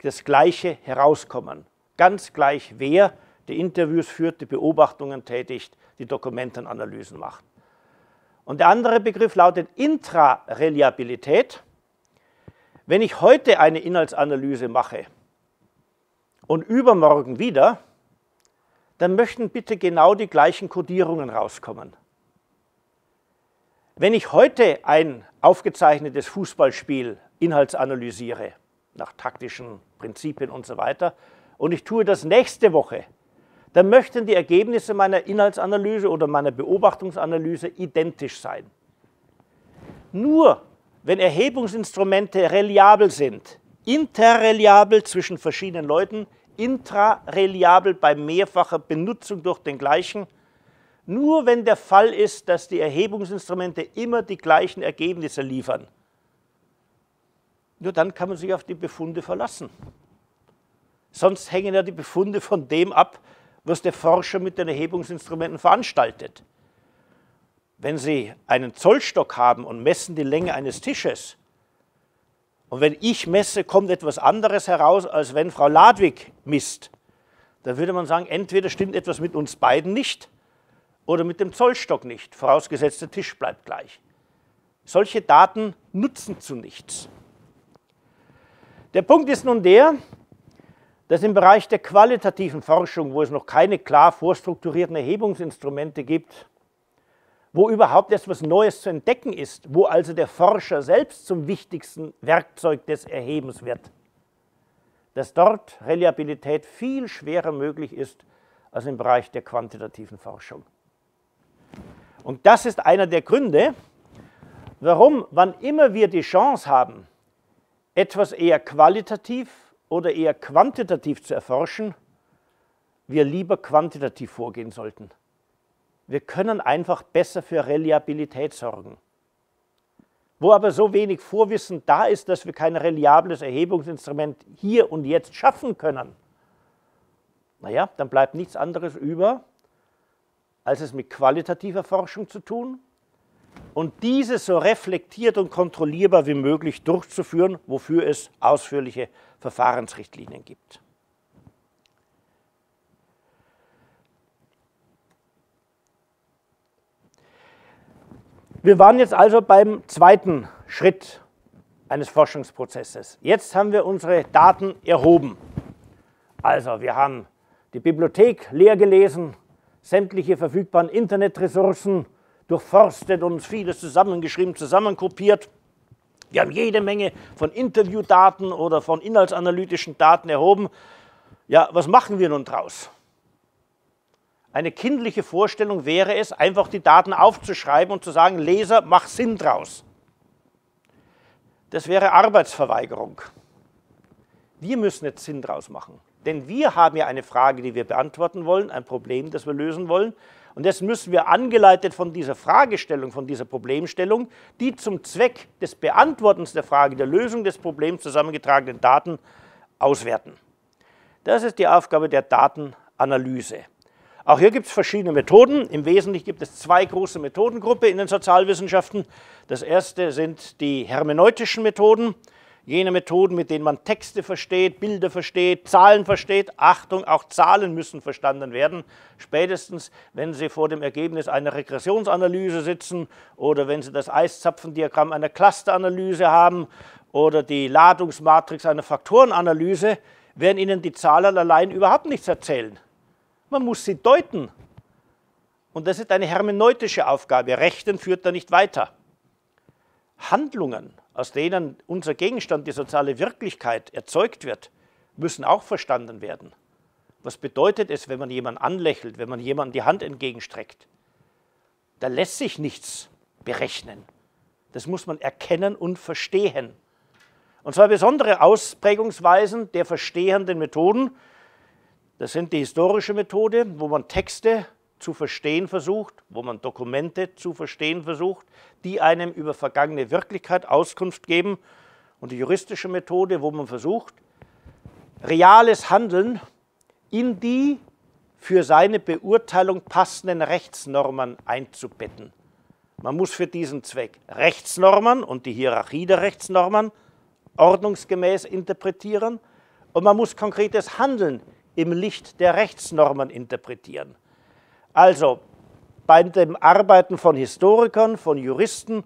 das Gleiche herauskommen. Ganz gleich, wer die Interviews führt, die Beobachtungen tätigt, die Dokumentenanalysen macht. Und der andere Begriff lautet Intrareliabilität. Wenn ich heute eine Inhaltsanalyse mache und übermorgen wieder, dann möchten bitte genau die gleichen Codierungen rauskommen. Wenn ich heute ein aufgezeichnetes Fußballspiel inhaltsanalysiere, nach taktischen Prinzipien und so weiter, und ich tue das nächste Woche, dann möchten die Ergebnisse meiner Inhaltsanalyse oder meiner Beobachtungsanalyse identisch sein. Nur wenn Erhebungsinstrumente reliabel sind, interreliabel zwischen verschiedenen Leuten, intrareliabel bei mehrfacher Benutzung durch den gleichen, nur wenn der Fall ist, dass die Erhebungsinstrumente immer die gleichen Ergebnisse liefern, nur dann kann man sich auf die Befunde verlassen. Sonst hängen ja die Befunde von dem ab, was der Forscher mit den Erhebungsinstrumenten veranstaltet. Wenn Sie einen Zollstock haben und messen die Länge eines Tisches, und wenn ich messe, kommt etwas anderes heraus, als wenn Frau Ladwig misst, dann würde man sagen, entweder stimmt etwas mit uns beiden nicht, oder mit dem Zollstock nicht, vorausgesetzt der Tisch bleibt gleich. Solche Daten nutzen zu nichts. Der Punkt ist nun der, dass im Bereich der qualitativen Forschung, wo es noch keine klar vorstrukturierten Erhebungsinstrumente gibt, wo überhaupt erst was Neues zu entdecken ist, wo also der Forscher selbst zum wichtigsten Werkzeug des Erhebens wird, dass dort Reliabilität viel schwerer möglich ist als im Bereich der quantitativen Forschung. Und das ist einer der Gründe, warum, wann immer wir die Chance haben, etwas eher qualitativ oder eher quantitativ zu erforschen, wir lieber quantitativ vorgehen sollten. Wir können einfach besser für Reliabilität sorgen. Wo aber so wenig Vorwissen da ist, dass wir kein reliables Erhebungsinstrument hier und jetzt schaffen können, naja, dann bleibt nichts anderes über, als es mit qualitativer Forschung zu tun und diese so reflektiert und kontrollierbar wie möglich durchzuführen, wofür es ausführliche Verfahrensrichtlinien gibt. Wir waren jetzt also beim zweiten Schritt eines Forschungsprozesses. Jetzt haben wir unsere Daten erhoben. Also wir haben die Bibliothek leer gelesen, sämtliche verfügbaren Internetressourcen durchforstet und uns vieles zusammengeschrieben, zusammenkopiert. Wir haben jede Menge von Interviewdaten oder von inhaltsanalytischen Daten erhoben. Ja, was machen wir nun draus? Eine kindliche Vorstellung wäre es, einfach die Daten aufzuschreiben und zu sagen, Leser, mach Sinn draus. Das wäre Arbeitsverweigerung. Wir müssen jetzt Sinn draus machen. Denn wir haben ja eine Frage, die wir beantworten wollen, ein Problem, das wir lösen wollen. Und das müssen wir angeleitet von dieser Fragestellung, von dieser Problemstellung, die zum Zweck des Beantwortens der Frage, der Lösung des Problems zusammengetragenen Daten auswerten. Das ist die Aufgabe der Datenanalyse. Auch hier gibt es verschiedene Methoden. Im Wesentlichen gibt es zwei große Methodengruppen in den Sozialwissenschaften. Das erste sind die hermeneutischen Methoden. Jene Methoden, mit denen man Texte versteht, Bilder versteht, Zahlen versteht. Achtung, auch Zahlen müssen verstanden werden. Spätestens, wenn Sie vor dem Ergebnis einer Regressionsanalyse sitzen oder wenn Sie das Eiszapfendiagramm einer Clusteranalyse haben oder die Ladungsmatrix einer Faktorenanalyse werden Ihnen die Zahlen allein überhaupt nichts erzählen. Man muss sie deuten. Und das ist eine hermeneutische Aufgabe. Rechnen führt da nicht weiter. Handlungen, aus denen unser Gegenstand, die soziale Wirklichkeit, erzeugt wird, müssen auch verstanden werden. Was bedeutet es, wenn man jemanden anlächelt, wenn man jemandem die Hand entgegenstreckt? Da lässt sich nichts berechnen. Das muss man erkennen und verstehen. Und zwar besondere Ausprägungsweisen der verstehenden Methoden. Das sind die historische Methode, wo man Texte zu verstehen versucht, wo man Dokumente zu verstehen versucht, die einem über vergangene Wirklichkeit Auskunft geben. Und die juristische Methode, wo man versucht, reales Handeln in die für seine Beurteilung passenden Rechtsnormen einzubetten. Man muss für diesen Zweck Rechtsnormen und die Hierarchie der Rechtsnormen ordnungsgemäß interpretieren und man muss konkretes Handeln im Licht der Rechtsnormen interpretieren. Also bei dem Arbeiten von Historikern, von Juristen,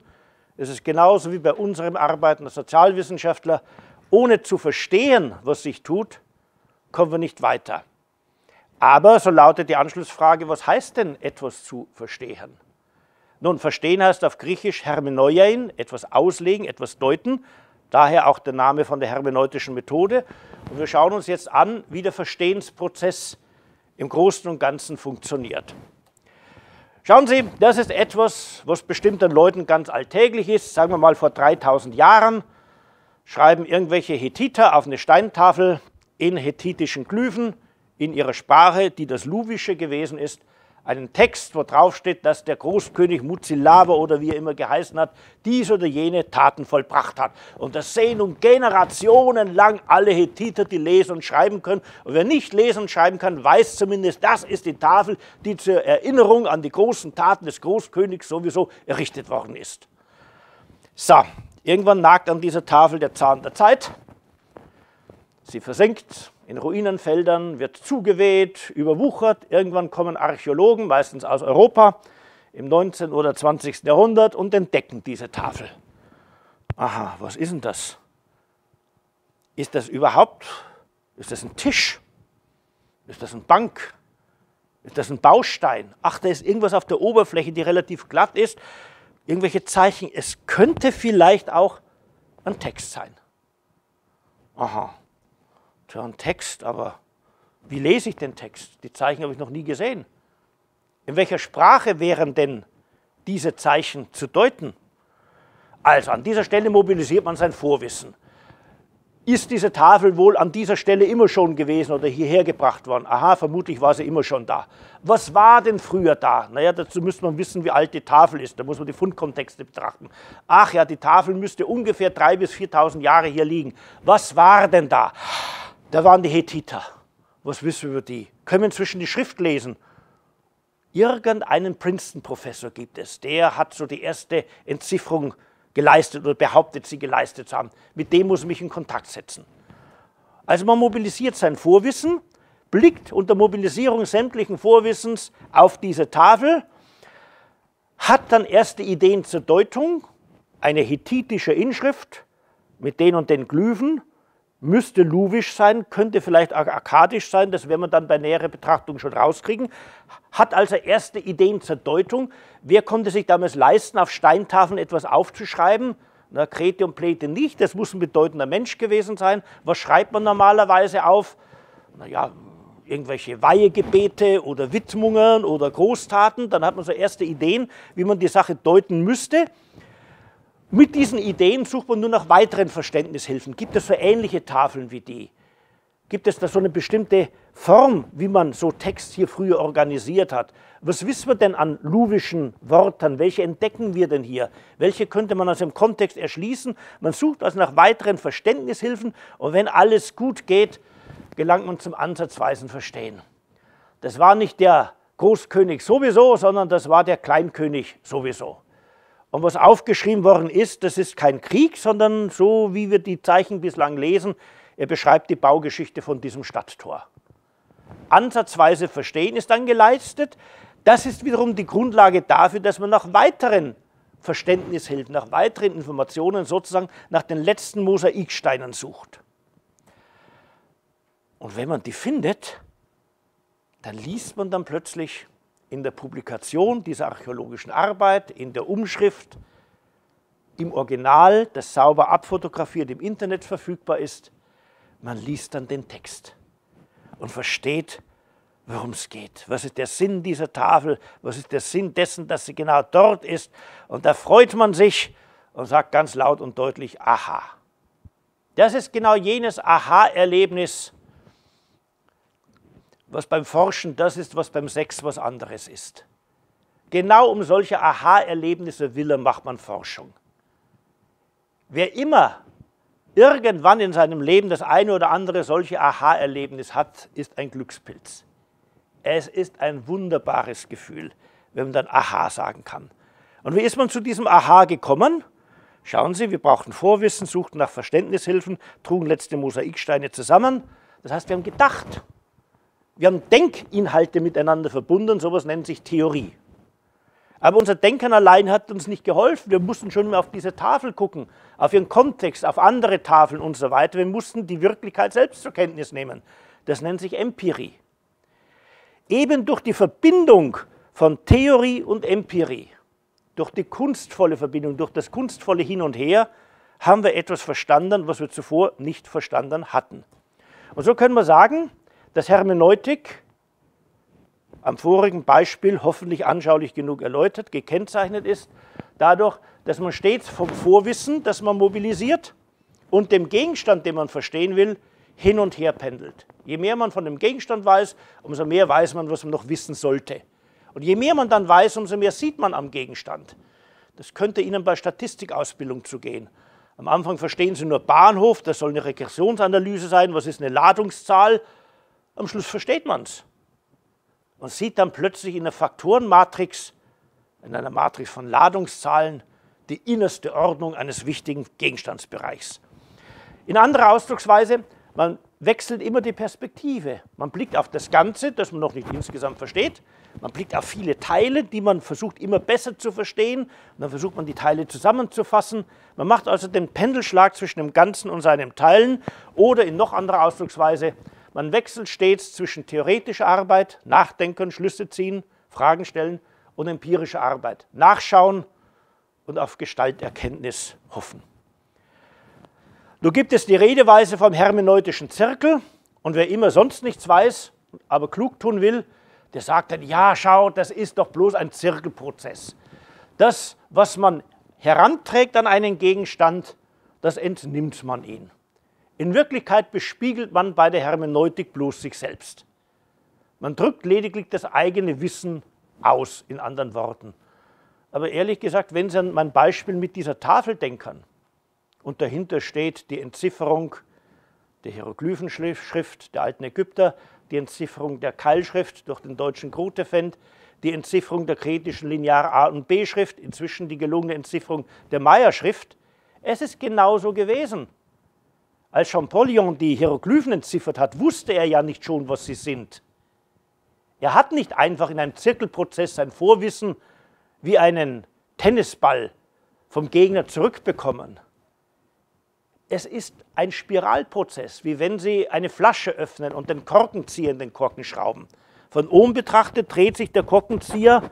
ist es genauso wie bei unserem Arbeiten als Sozialwissenschaftler, ohne zu verstehen, was sich tut, kommen wir nicht weiter. Aber, so lautet die Anschlussfrage, was heißt denn etwas zu verstehen? Nun, verstehen heißt auf Griechisch hermeneuein, etwas auslegen, etwas deuten, daher auch der Name von der hermeneutischen Methode. Und wir schauen uns jetzt an, wie der Verstehensprozess im Großen und Ganzen funktioniert. Schauen Sie, das ist etwas, was bestimmten Leuten ganz alltäglich ist. Sagen wir mal, vor 3000 Jahren schreiben irgendwelche Hethiter auf eine Steintafel in hethitischen Glyphen, in ihrer Sprache, die das Luwische gewesen ist, einen Text, wo drauf steht, dass der Großkönig Muzilawa oder wie er immer geheißen hat, dies oder jene Taten vollbracht hat. Und das sehen nun generationenlang alle Hethiter, die lesen und schreiben können. Und wer nicht lesen und schreiben kann, weiß zumindest, das ist die Tafel, die zur Erinnerung an die großen Taten des Großkönigs sowieso errichtet worden ist. So, irgendwann nagt an dieser Tafel der Zahn der Zeit. Sie versinkt in Ruinenfeldern, wird zugeweht, überwuchert. Irgendwann kommen Archäologen, meistens aus Europa, im 19. oder 20. Jahrhundert und entdecken diese Tafel. Aha, was ist denn das? Ist das überhaupt, ist das ein Tisch? Ist das eine Bank? Ist das ein Baustein? Ach, da ist irgendwas auf der Oberfläche, die relativ glatt ist. Irgendwelche Zeichen. Es könnte vielleicht auch ein Text sein. Aha. Tja, ein Text, aber wie lese ich den Text? Die Zeichen habe ich noch nie gesehen. In welcher Sprache wären denn diese Zeichen zu deuten? Also an dieser Stelle mobilisiert man sein Vorwissen. Ist diese Tafel wohl an dieser Stelle immer schon gewesen oder hierher gebracht worden? Aha, vermutlich war sie immer schon da. Was war denn früher da? Naja, dazu müsste man wissen, wie alt die Tafel ist. Da muss man die Fundkontexte betrachten. Ach ja, die Tafel müsste ungefähr 3.000 bis 4.000 Jahre hier liegen. Was war denn da? Da waren die Hethiter. Was wissen wir über die? Können wir inzwischen die Schrift lesen? Irgendeinen Princeton-Professor gibt es. Der hat so die erste Entzifferung geleistet oder behauptet, sie geleistet zu haben. Mit dem muss ich mich in Kontakt setzen. Also man mobilisiert sein Vorwissen, blickt unter Mobilisierung sämtlichen Vorwissens auf diese Tafel, hat dann erste Ideen zur Deutung, eine hethitische Inschrift mit den und den Glyphen, müsste luwisch sein, könnte vielleicht auch akkadisch sein, das werden wir dann bei näherer Betrachtung schon rauskriegen. Hat also erste Ideen zur Deutung. Wer konnte sich damals leisten, auf Steintafeln etwas aufzuschreiben? Na, Krete und Plete nicht, das muss ein bedeutender Mensch gewesen sein. Was schreibt man normalerweise auf? Naja, irgendwelche Weihegebete oder Widmungen oder Großtaten. Dann hat man so erste Ideen, wie man die Sache deuten müsste. Mit diesen Ideen sucht man nur nach weiteren Verständnishilfen. Gibt es so ähnliche Tafeln wie die? Gibt es da so eine bestimmte Form, wie man so Text hier früher organisiert hat? Was wissen wir denn an luwischen Wörtern? Welche entdecken wir denn hier? Welche könnte man aus dem Kontext erschließen? Man sucht also nach weiteren Verständnishilfen und wenn alles gut geht, gelangt man zum ansatzweisen Verstehen. Das war nicht der Großkönig sowieso, sondern das war der Kleinkönig sowieso. Und was aufgeschrieben worden ist, das ist kein Krieg, sondern so, wie wir die Zeichen bislang lesen, er beschreibt die Baugeschichte von diesem Stadttor. Ansatzweise Verstehen ist dann geleistet. Das ist wiederum die Grundlage dafür, dass man nach weiteren Verständnis hält, nach weiteren Informationen, sozusagen nach den letzten Mosaiksteinen sucht. Und wenn man die findet, dann liest man dann plötzlich in der Publikation dieser archäologischen Arbeit, in der Umschrift, im Original, das sauber abfotografiert im Internet verfügbar ist, man liest dann den Text und versteht, worum es geht. Was ist der Sinn dieser Tafel? Was ist der Sinn dessen, dass sie genau dort ist? Und da freut man sich und sagt ganz laut und deutlich, aha. Das ist genau jenes Aha-Erlebnis, was beim Forschen das ist, was beim Sex was anderes ist. Genau um solche Aha-Erlebnisse willen macht man Forschung. Wer immer irgendwann in seinem Leben das eine oder andere solche Aha-Erlebnis hat, ist ein Glückspilz. Es ist ein wunderbares Gefühl, wenn man dann Aha sagen kann. Und wie ist man zu diesem Aha gekommen? Schauen Sie, wir brauchten Vorwissen, suchten nach Verständnishilfen, trugen letzte Mosaiksteine zusammen. Das heißt, wir haben gedacht. Wir haben Denkinhalte miteinander verbunden, sowas nennt sich Theorie. Aber unser Denken allein hat uns nicht geholfen. Wir mussten schon mal auf diese Tafel gucken, auf ihren Kontext, auf andere Tafeln und so weiter. Wir mussten die Wirklichkeit selbst zur Kenntnis nehmen. Das nennt sich Empirie. Eben durch die Verbindung von Theorie und Empirie, durch die kunstvolle Verbindung, durch das kunstvolle Hin und Her, haben wir etwas verstanden, was wir zuvor nicht verstanden hatten. Und so können wir sagen, dass Hermeneutik, am vorigen Beispiel hoffentlich anschaulich genug erläutert, gekennzeichnet ist dadurch, dass man stets vom Vorwissen, das man mobilisiert, und dem Gegenstand, den man verstehen will, hin und her pendelt. Je mehr man von dem Gegenstand weiß, umso mehr weiß man, was man noch wissen sollte. Und je mehr man dann weiß, umso mehr sieht man am Gegenstand. Das könnte Ihnen bei Statistikausbildung zugehen. Am Anfang verstehen Sie nur Bahnhof, das soll eine Regressionsanalyse sein, was ist eine Ladungszahl? Am Schluss versteht man es und sieht dann plötzlich in der Faktorenmatrix, in einer Matrix von Ladungszahlen, die innerste Ordnung eines wichtigen Gegenstandsbereichs. In anderer Ausdrucksweise, man wechselt immer die Perspektive. Man blickt auf das Ganze, das man noch nicht insgesamt versteht. Man blickt auf viele Teile, die man versucht immer besser zu verstehen. Und dann versucht man, die Teile zusammenzufassen. Man macht also den Pendelschlag zwischen dem Ganzen und seinen Teilen oder in noch anderer Ausdrucksweise, man wechselt stets zwischen theoretischer Arbeit, Nachdenken, Schlüsse ziehen, Fragen stellen und empirischer Arbeit, nachschauen und auf Gestalterkenntnis hoffen. Nun gibt es die Redeweise vom hermeneutischen Zirkel und wer immer sonst nichts weiß, aber klug tun will, der sagt dann, ja, schau, das ist doch bloß ein Zirkelprozess. Das, was man heranträgt an einen Gegenstand, das entnimmt man ihn. In Wirklichkeit bespiegelt man bei der Hermeneutik bloß sich selbst. Man drückt lediglich das eigene Wissen aus, in anderen Worten. Aber ehrlich gesagt, wenn Sie an mein Beispiel mit dieser Tafel denken und dahinter steht die Entzifferung der Hieroglyphenschrift der alten Ägypter, die Entzifferung der Keilschrift durch den deutschen Grotefend, die Entzifferung der kretischen Linear A- und B-Schrift, inzwischen die gelungene Entzifferung der Maya-Schrift, es ist genauso gewesen. Als Champollion die Hieroglyphen entziffert hat, wusste er ja nicht schon, was sie sind. Er hat nicht einfach in einem Zirkelprozess sein Vorwissen wie einen Tennisball vom Gegner zurückbekommen. Es ist ein Spiralprozess, wie wenn Sie eine Flasche öffnen und den Korkenzieher in den Korken schrauben. Von oben betrachtet dreht sich der Korkenzieher,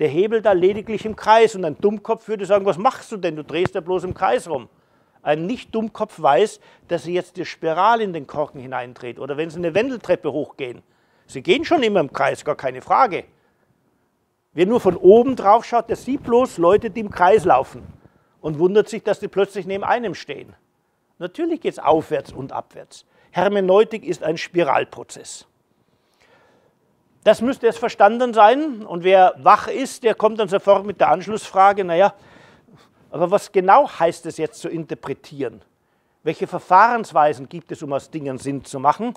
der Hebel da lediglich im Kreis und ein Dummkopf würde sagen, was machst du denn, du drehst ja bloß im Kreis rum. Ein Nicht-Dummkopf weiß, dass sie jetzt die Spirale in den Korken hineindreht oder wenn sie eine Wendeltreppe hochgehen. Sie gehen schon immer im Kreis, gar keine Frage. Wer nur von oben drauf schaut, der sieht bloß Leute, die im Kreis laufen und wundert sich, dass die plötzlich neben einem stehen. Natürlich geht es aufwärts und abwärts. Hermeneutik ist ein Spiralprozess. Das müsste jetzt verstanden sein und wer wach ist, der kommt dann sofort mit der Anschlussfrage, naja, aber was genau heißt es jetzt zu interpretieren? Welche Verfahrensweisen gibt es, um aus Dingen Sinn zu machen?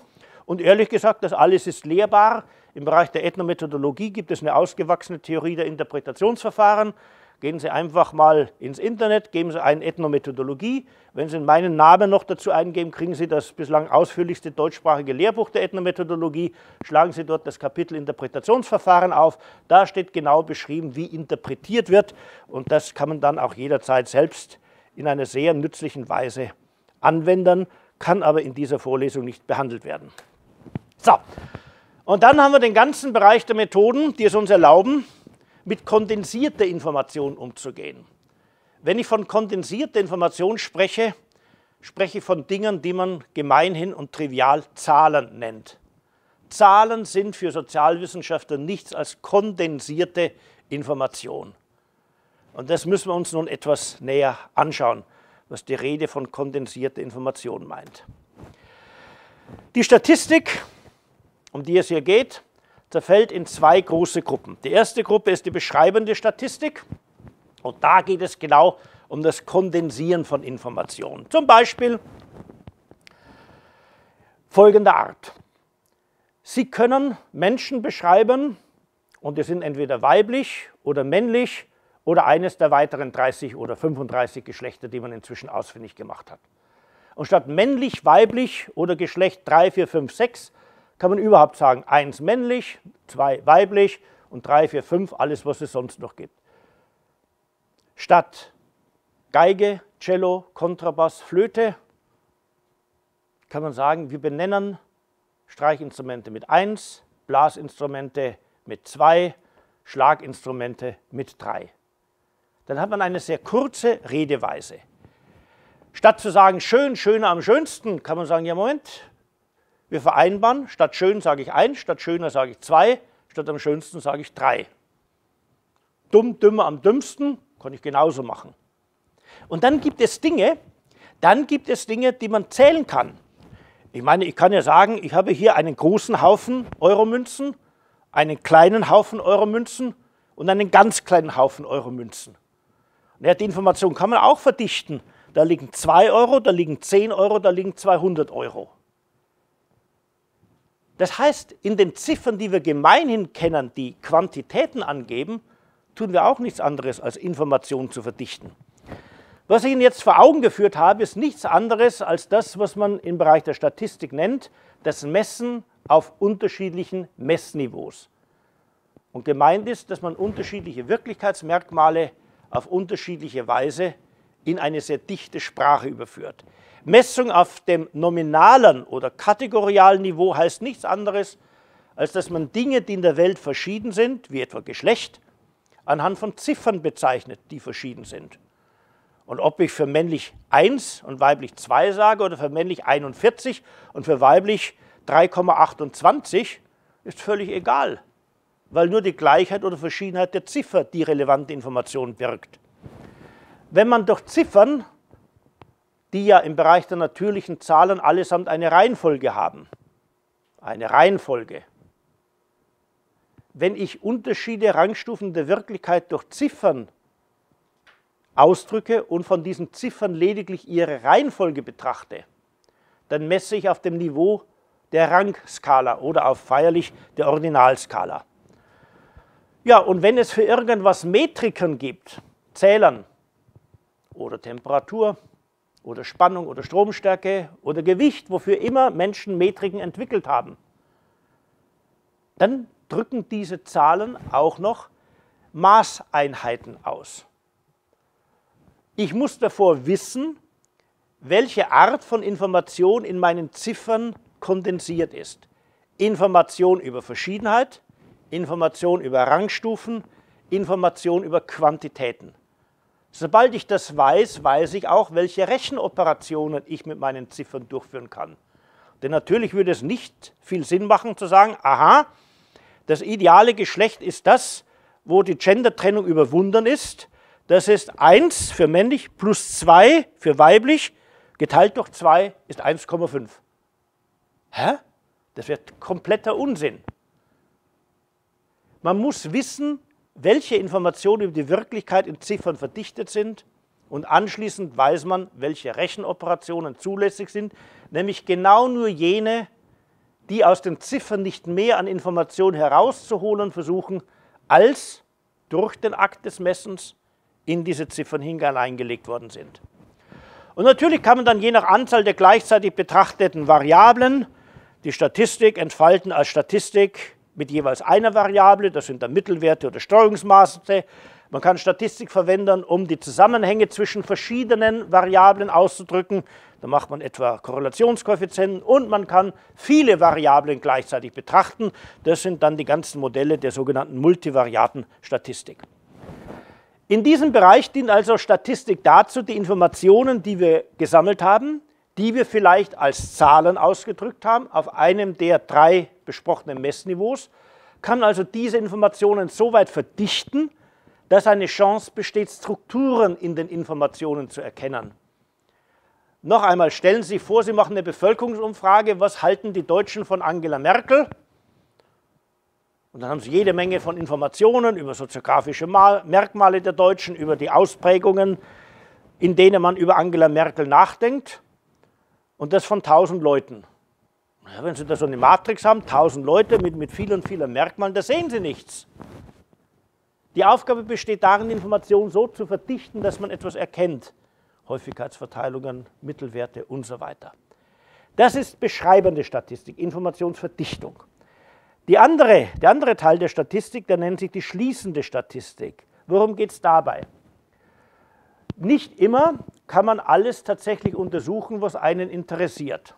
Und ehrlich gesagt, das alles ist lehrbar. Im Bereich der Ethnomethodologie gibt es eine ausgewachsene Theorie der Interpretationsverfahren. Gehen Sie einfach mal ins Internet, geben Sie ein Ethnomethodologie. Wenn Sie meinen Namen noch dazu eingeben, kriegen Sie das bislang ausführlichste deutschsprachige Lehrbuch der Ethnomethodologie. Schlagen Sie dort das Kapitel Interpretationsverfahren auf. Da steht genau beschrieben, wie interpretiert wird. Und das kann man dann auch jederzeit selbst in einer sehr nützlichen Weise anwenden, kann aber in dieser Vorlesung nicht behandelt werden. So, und dann haben wir den ganzen Bereich der Methoden, die es uns erlauben, mit kondensierter Information umzugehen. Wenn ich von kondensierter Information spreche, spreche ich von Dingen, die man gemeinhin und trivial Zahlen nennt. Zahlen sind für Sozialwissenschaftler nichts als kondensierte Information. Und das müssen wir uns nun etwas näher anschauen, was die Rede von kondensierter Information meint. Die Statistik, um die es hier geht, zerfällt in zwei große Gruppen. Die erste Gruppe ist die beschreibende Statistik und da geht es genau um das Kondensieren von Informationen. Zum Beispiel folgender Art. Sie können Menschen beschreiben und die sind entweder weiblich oder männlich oder eines der weiteren 30 oder 35 Geschlechter, die man inzwischen ausfindig gemacht hat. Und statt männlich, weiblich oder Geschlecht 3, 4, 5, 6 kann man überhaupt sagen, 1 männlich, 2 weiblich und 3, 4, 5, alles was es sonst noch gibt. Statt Geige, Cello, Kontrabass, Flöte kann man sagen, wir benennen Streichinstrumente mit 1, Blasinstrumente mit 2, Schlaginstrumente mit 3. Dann hat man eine sehr kurze Redeweise. Statt zu sagen, schön, schöner, am schönsten, kann man sagen, ja Moment, wir vereinbaren, statt schön sage ich 1, statt schöner sage ich 2, statt am schönsten sage ich 3. Dumm, dümmer, am dümmsten, kann ich genauso machen. Und dann gibt es Dinge, die man zählen kann. Ich meine, ich kann ja sagen, ich habe hier einen großen Haufen Euromünzen, einen kleinen Haufen Euromünzen und einen ganz kleinen Haufen Euromünzen. Ja, die Information kann man auch verdichten. Da liegen 2 Euro, da liegen 10 Euro, da liegen 200 Euro. Das heißt, in den Ziffern, die wir gemeinhin kennen, die Quantitäten angeben, tun wir auch nichts anderes, als Informationen zu verdichten. Was ich Ihnen jetzt vor Augen geführt habe, ist nichts anderes als das, was man im Bereich der Statistik nennt, das Messen auf unterschiedlichen Messniveaus. Und gemeint ist, dass man unterschiedliche Wirklichkeitsmerkmale auf unterschiedliche Weise in eine sehr dichte Sprache überführt. Messung auf dem nominalen oder kategorialen Niveau heißt nichts anderes, als dass man Dinge, die in der Welt verschieden sind, wie etwa Geschlecht, anhand von Ziffern bezeichnet, die verschieden sind. Und ob ich für männlich 1 und weiblich 2 sage oder für männlich 41 und für weiblich 3,28 ist völlig egal, weil nur die Gleichheit oder Verschiedenheit der Ziffer die relevante Information birgt. Wenn man durch Ziffern, die ja im Bereich der natürlichen Zahlen allesamt eine Reihenfolge haben, wenn ich Unterschiede, Rangstufen der Wirklichkeit durch Ziffern ausdrücke und von diesen Ziffern lediglich ihre Reihenfolge betrachte, dann messe ich auf dem Niveau der Rangskala oder auf feierlich der Ordinalskala. Ja, und wenn es für irgendwas Metriken gibt, Zählern oder Temperatur oder Spannung oder Stromstärke oder Gewicht, wofür immer Menschen Metriken entwickelt haben, dann drücken diese Zahlen auch noch Maßeinheiten aus. Ich muss davor wissen, welche Art von Information in meinen Ziffern kondensiert ist. Information über Verschiedenheit, Information über Rangstufen, Information über Quantitäten. Sobald ich das weiß, weiß ich auch, welche Rechenoperationen ich mit meinen Ziffern durchführen kann. Denn natürlich würde es nicht viel Sinn machen zu sagen, aha, das ideale Geschlecht ist das, wo die Gendertrennung überwunden ist. Das ist 1 für männlich plus 2 für weiblich, geteilt durch 2 ist 1,5. Hä? Das wird kompletter Unsinn. Man muss wissen, welche Informationen über die Wirklichkeit in Ziffern verdichtet sind und anschließend weiß man, welche Rechenoperationen zulässig sind, nämlich genau nur jene, die aus den Ziffern nicht mehr an Informationen herauszuholen versuchen, als durch den Akt des Messens in diese Ziffern hineingelegt worden sind. Und natürlich kann man dann je nach Anzahl der gleichzeitig betrachteten Variablen die Statistik entfalten als Statistik mit jeweils einer Variable, das sind dann Mittelwerte oder Streuungsmaße. Man kann Statistik verwenden, um die Zusammenhänge zwischen verschiedenen Variablen auszudrücken. Da macht man etwa Korrelationskoeffizienten und man kann viele Variablen gleichzeitig betrachten. Das sind dann die ganzen Modelle der sogenannten multivariaten Statistik. In diesem Bereich dient also Statistik dazu, die Informationen, die wir gesammelt haben, die wir vielleicht als Zahlen ausgedrückt haben, auf einem der drei besprochenen Messniveaus, kann also diese Informationen so weit verdichten, dass eine Chance besteht, Strukturen in den Informationen zu erkennen. Noch einmal, stellen Sie sich vor, Sie machen eine Bevölkerungsumfrage, was halten die Deutschen von Angela Merkel? Und dann haben Sie jede Menge von Informationen über soziografische Merkmale der Deutschen, über die Ausprägungen, in denen man über Angela Merkel nachdenkt. Und das von 1000 Leuten. Ja, wenn Sie da so eine Matrix haben, 1000 Leute mit vielen Merkmalen, da sehen Sie nichts. Die Aufgabe besteht darin, Informationen so zu verdichten, dass man etwas erkennt. Häufigkeitsverteilungen, Mittelwerte und so weiter. Das ist beschreibende Statistik, Informationsverdichtung. Der andere Teil der Statistik, der nennt sich die schließende Statistik. Worum geht es dabei? Nicht immer kann man alles tatsächlich untersuchen, was einen interessiert.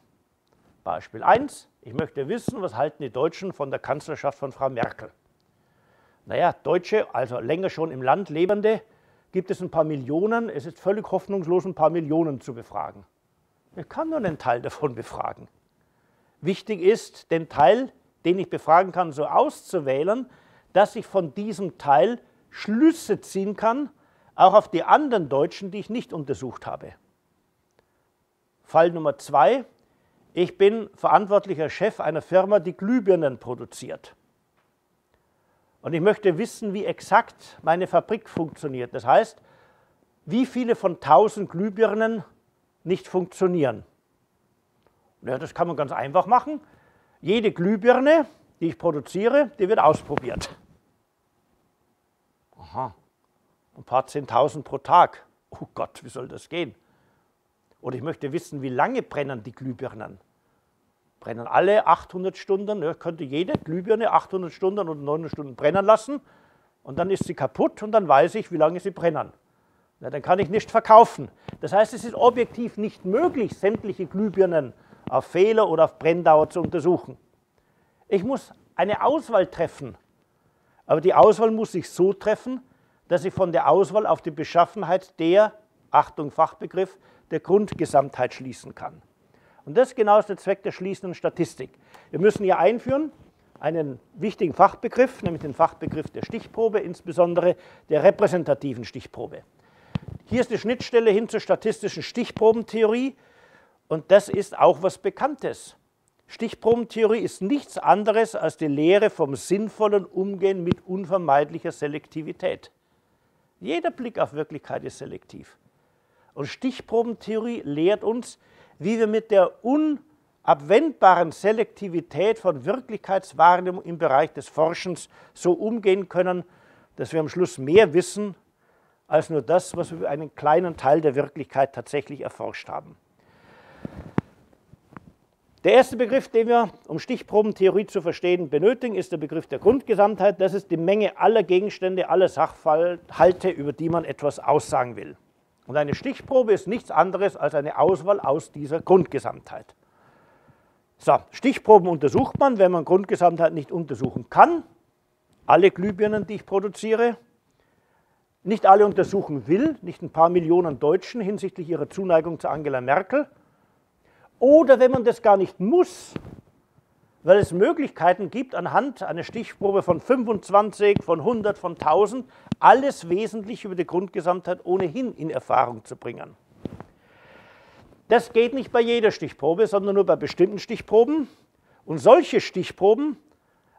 Beispiel 1, ich möchte wissen, was halten die Deutschen von der Kanzlerschaft von Frau Merkel? Naja, Deutsche, also länger schon im Land Lebende, gibt es ein paar Millionen. Es ist völlig hoffnungslos, ein paar Millionen zu befragen. Ich kann nur einen Teil davon befragen. Wichtig ist, den Teil, den ich befragen kann, so auszuwählen, dass ich von diesem Teil Schlüsse ziehen kann, auch auf die anderen Deutschen, die ich nicht untersucht habe. Fall Nummer 2. Ich bin verantwortlicher Chef einer Firma, die Glühbirnen produziert. Und ich möchte wissen, wie exakt meine Fabrik funktioniert. Das heißt, wie viele von 1000 Glühbirnen nicht funktionieren. Ja, das kann man ganz einfach machen. Jede Glühbirne, die ich produziere, die wird ausprobiert. Aha, ein paar 10.000 pro Tag. Oh Gott, wie soll das gehen? Oder ich möchte wissen, wie lange brennen die Glühbirnen. Brennen alle 800 Stunden, ja, könnte jede Glühbirne 800 Stunden oder 900 Stunden brennen lassen und dann ist sie kaputt und dann weiß ich, wie lange sie brennen. Ja, dann kann ich nicht verkaufen. Das heißt, es ist objektiv nicht möglich, sämtliche Glühbirnen auf Fehler oder auf Brenndauer zu untersuchen. Ich muss eine Auswahl treffen, aber die Auswahl muss ich so treffen, dass ich von der Auswahl auf die Beschaffenheit der, Achtung Fachbegriff, der Grundgesamtheit schließen kann. Und das genau ist der Zweck der schließenden Statistik. Wir müssen hier einführen einen wichtigen Fachbegriff, nämlich den Fachbegriff der Stichprobe, insbesondere der repräsentativen Stichprobe. Hier ist die Schnittstelle hin zur statistischen Stichprobentheorie und das ist auch was Bekanntes. Stichprobentheorie ist nichts anderes als die Lehre vom sinnvollen Umgehen mit unvermeidlicher Selektivität. Jeder Blick auf Wirklichkeit ist selektiv. Und Stichprobentheorie lehrt uns, wie wir mit der unabwendbaren Selektivität von Wirklichkeitswahrnehmung im Bereich des Forschens so umgehen können, dass wir am Schluss mehr wissen, als nur das, was wir über einen kleinen Teil der Wirklichkeit tatsächlich erforscht haben. Der erste Begriff, den wir, um Stichprobentheorie zu verstehen, benötigen, ist der Begriff der Grundgesamtheit. Das ist die Menge aller Gegenstände, aller Sachverhalte, über die man etwas aussagen will. Und eine Stichprobe ist nichts anderes als eine Auswahl aus dieser Grundgesamtheit. So, Stichproben untersucht man, wenn man Grundgesamtheit nicht untersuchen kann. Alle Glühbirnen, die ich produziere, nicht alle untersuchen will, nicht ein paar Millionen Deutschen hinsichtlich ihrer Zuneigung zu Angela Merkel. Oder wenn man das gar nicht muss, weil es Möglichkeiten gibt, anhand einer Stichprobe von 25, von 100, von 1000, alles Wesentliche über die Grundgesamtheit ohnehin in Erfahrung zu bringen. Das geht nicht bei jeder Stichprobe, sondern nur bei bestimmten Stichproben. Und solche Stichproben,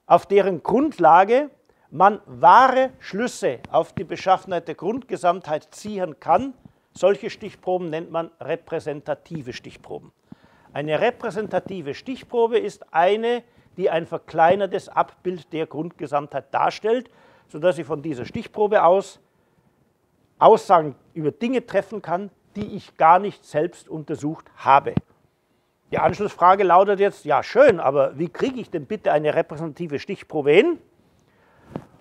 auf deren Grundlage man wahre Schlüsse auf die Beschaffenheit der Grundgesamtheit ziehen kann, solche Stichproben nennt man repräsentative Stichproben. Eine repräsentative Stichprobe ist eine, die ein verkleinertes Abbild der Grundgesamtheit darstellt, sodass ich von dieser Stichprobe aus Aussagen über Dinge treffen kann, die ich gar nicht selbst untersucht habe. Die Anschlussfrage lautet jetzt, ja schön, aber wie kriege ich denn bitte eine repräsentative Stichprobe hin?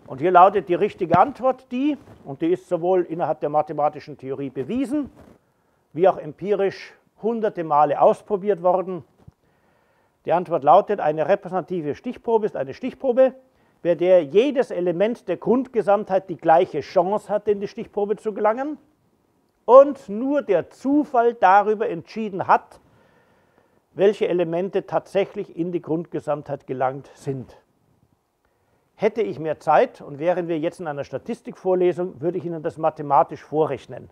Und hier lautet die richtige Antwort die, und die ist sowohl innerhalb der mathematischen Theorie bewiesen, wie auch empirisch hunderte Male ausprobiert worden. Die Antwort lautet, eine repräsentative Stichprobe ist eine Stichprobe, bei der jedes Element der Grundgesamtheit die gleiche Chance hat, in die Stichprobe zu gelangen und nur der Zufall darüber entschieden hat, welche Elemente tatsächlich in die Grundgesamtheit gelangt sind. Hätte ich mehr Zeit und wären wir jetzt in einer Statistikvorlesung, würde ich Ihnen das mathematisch vorrechnen.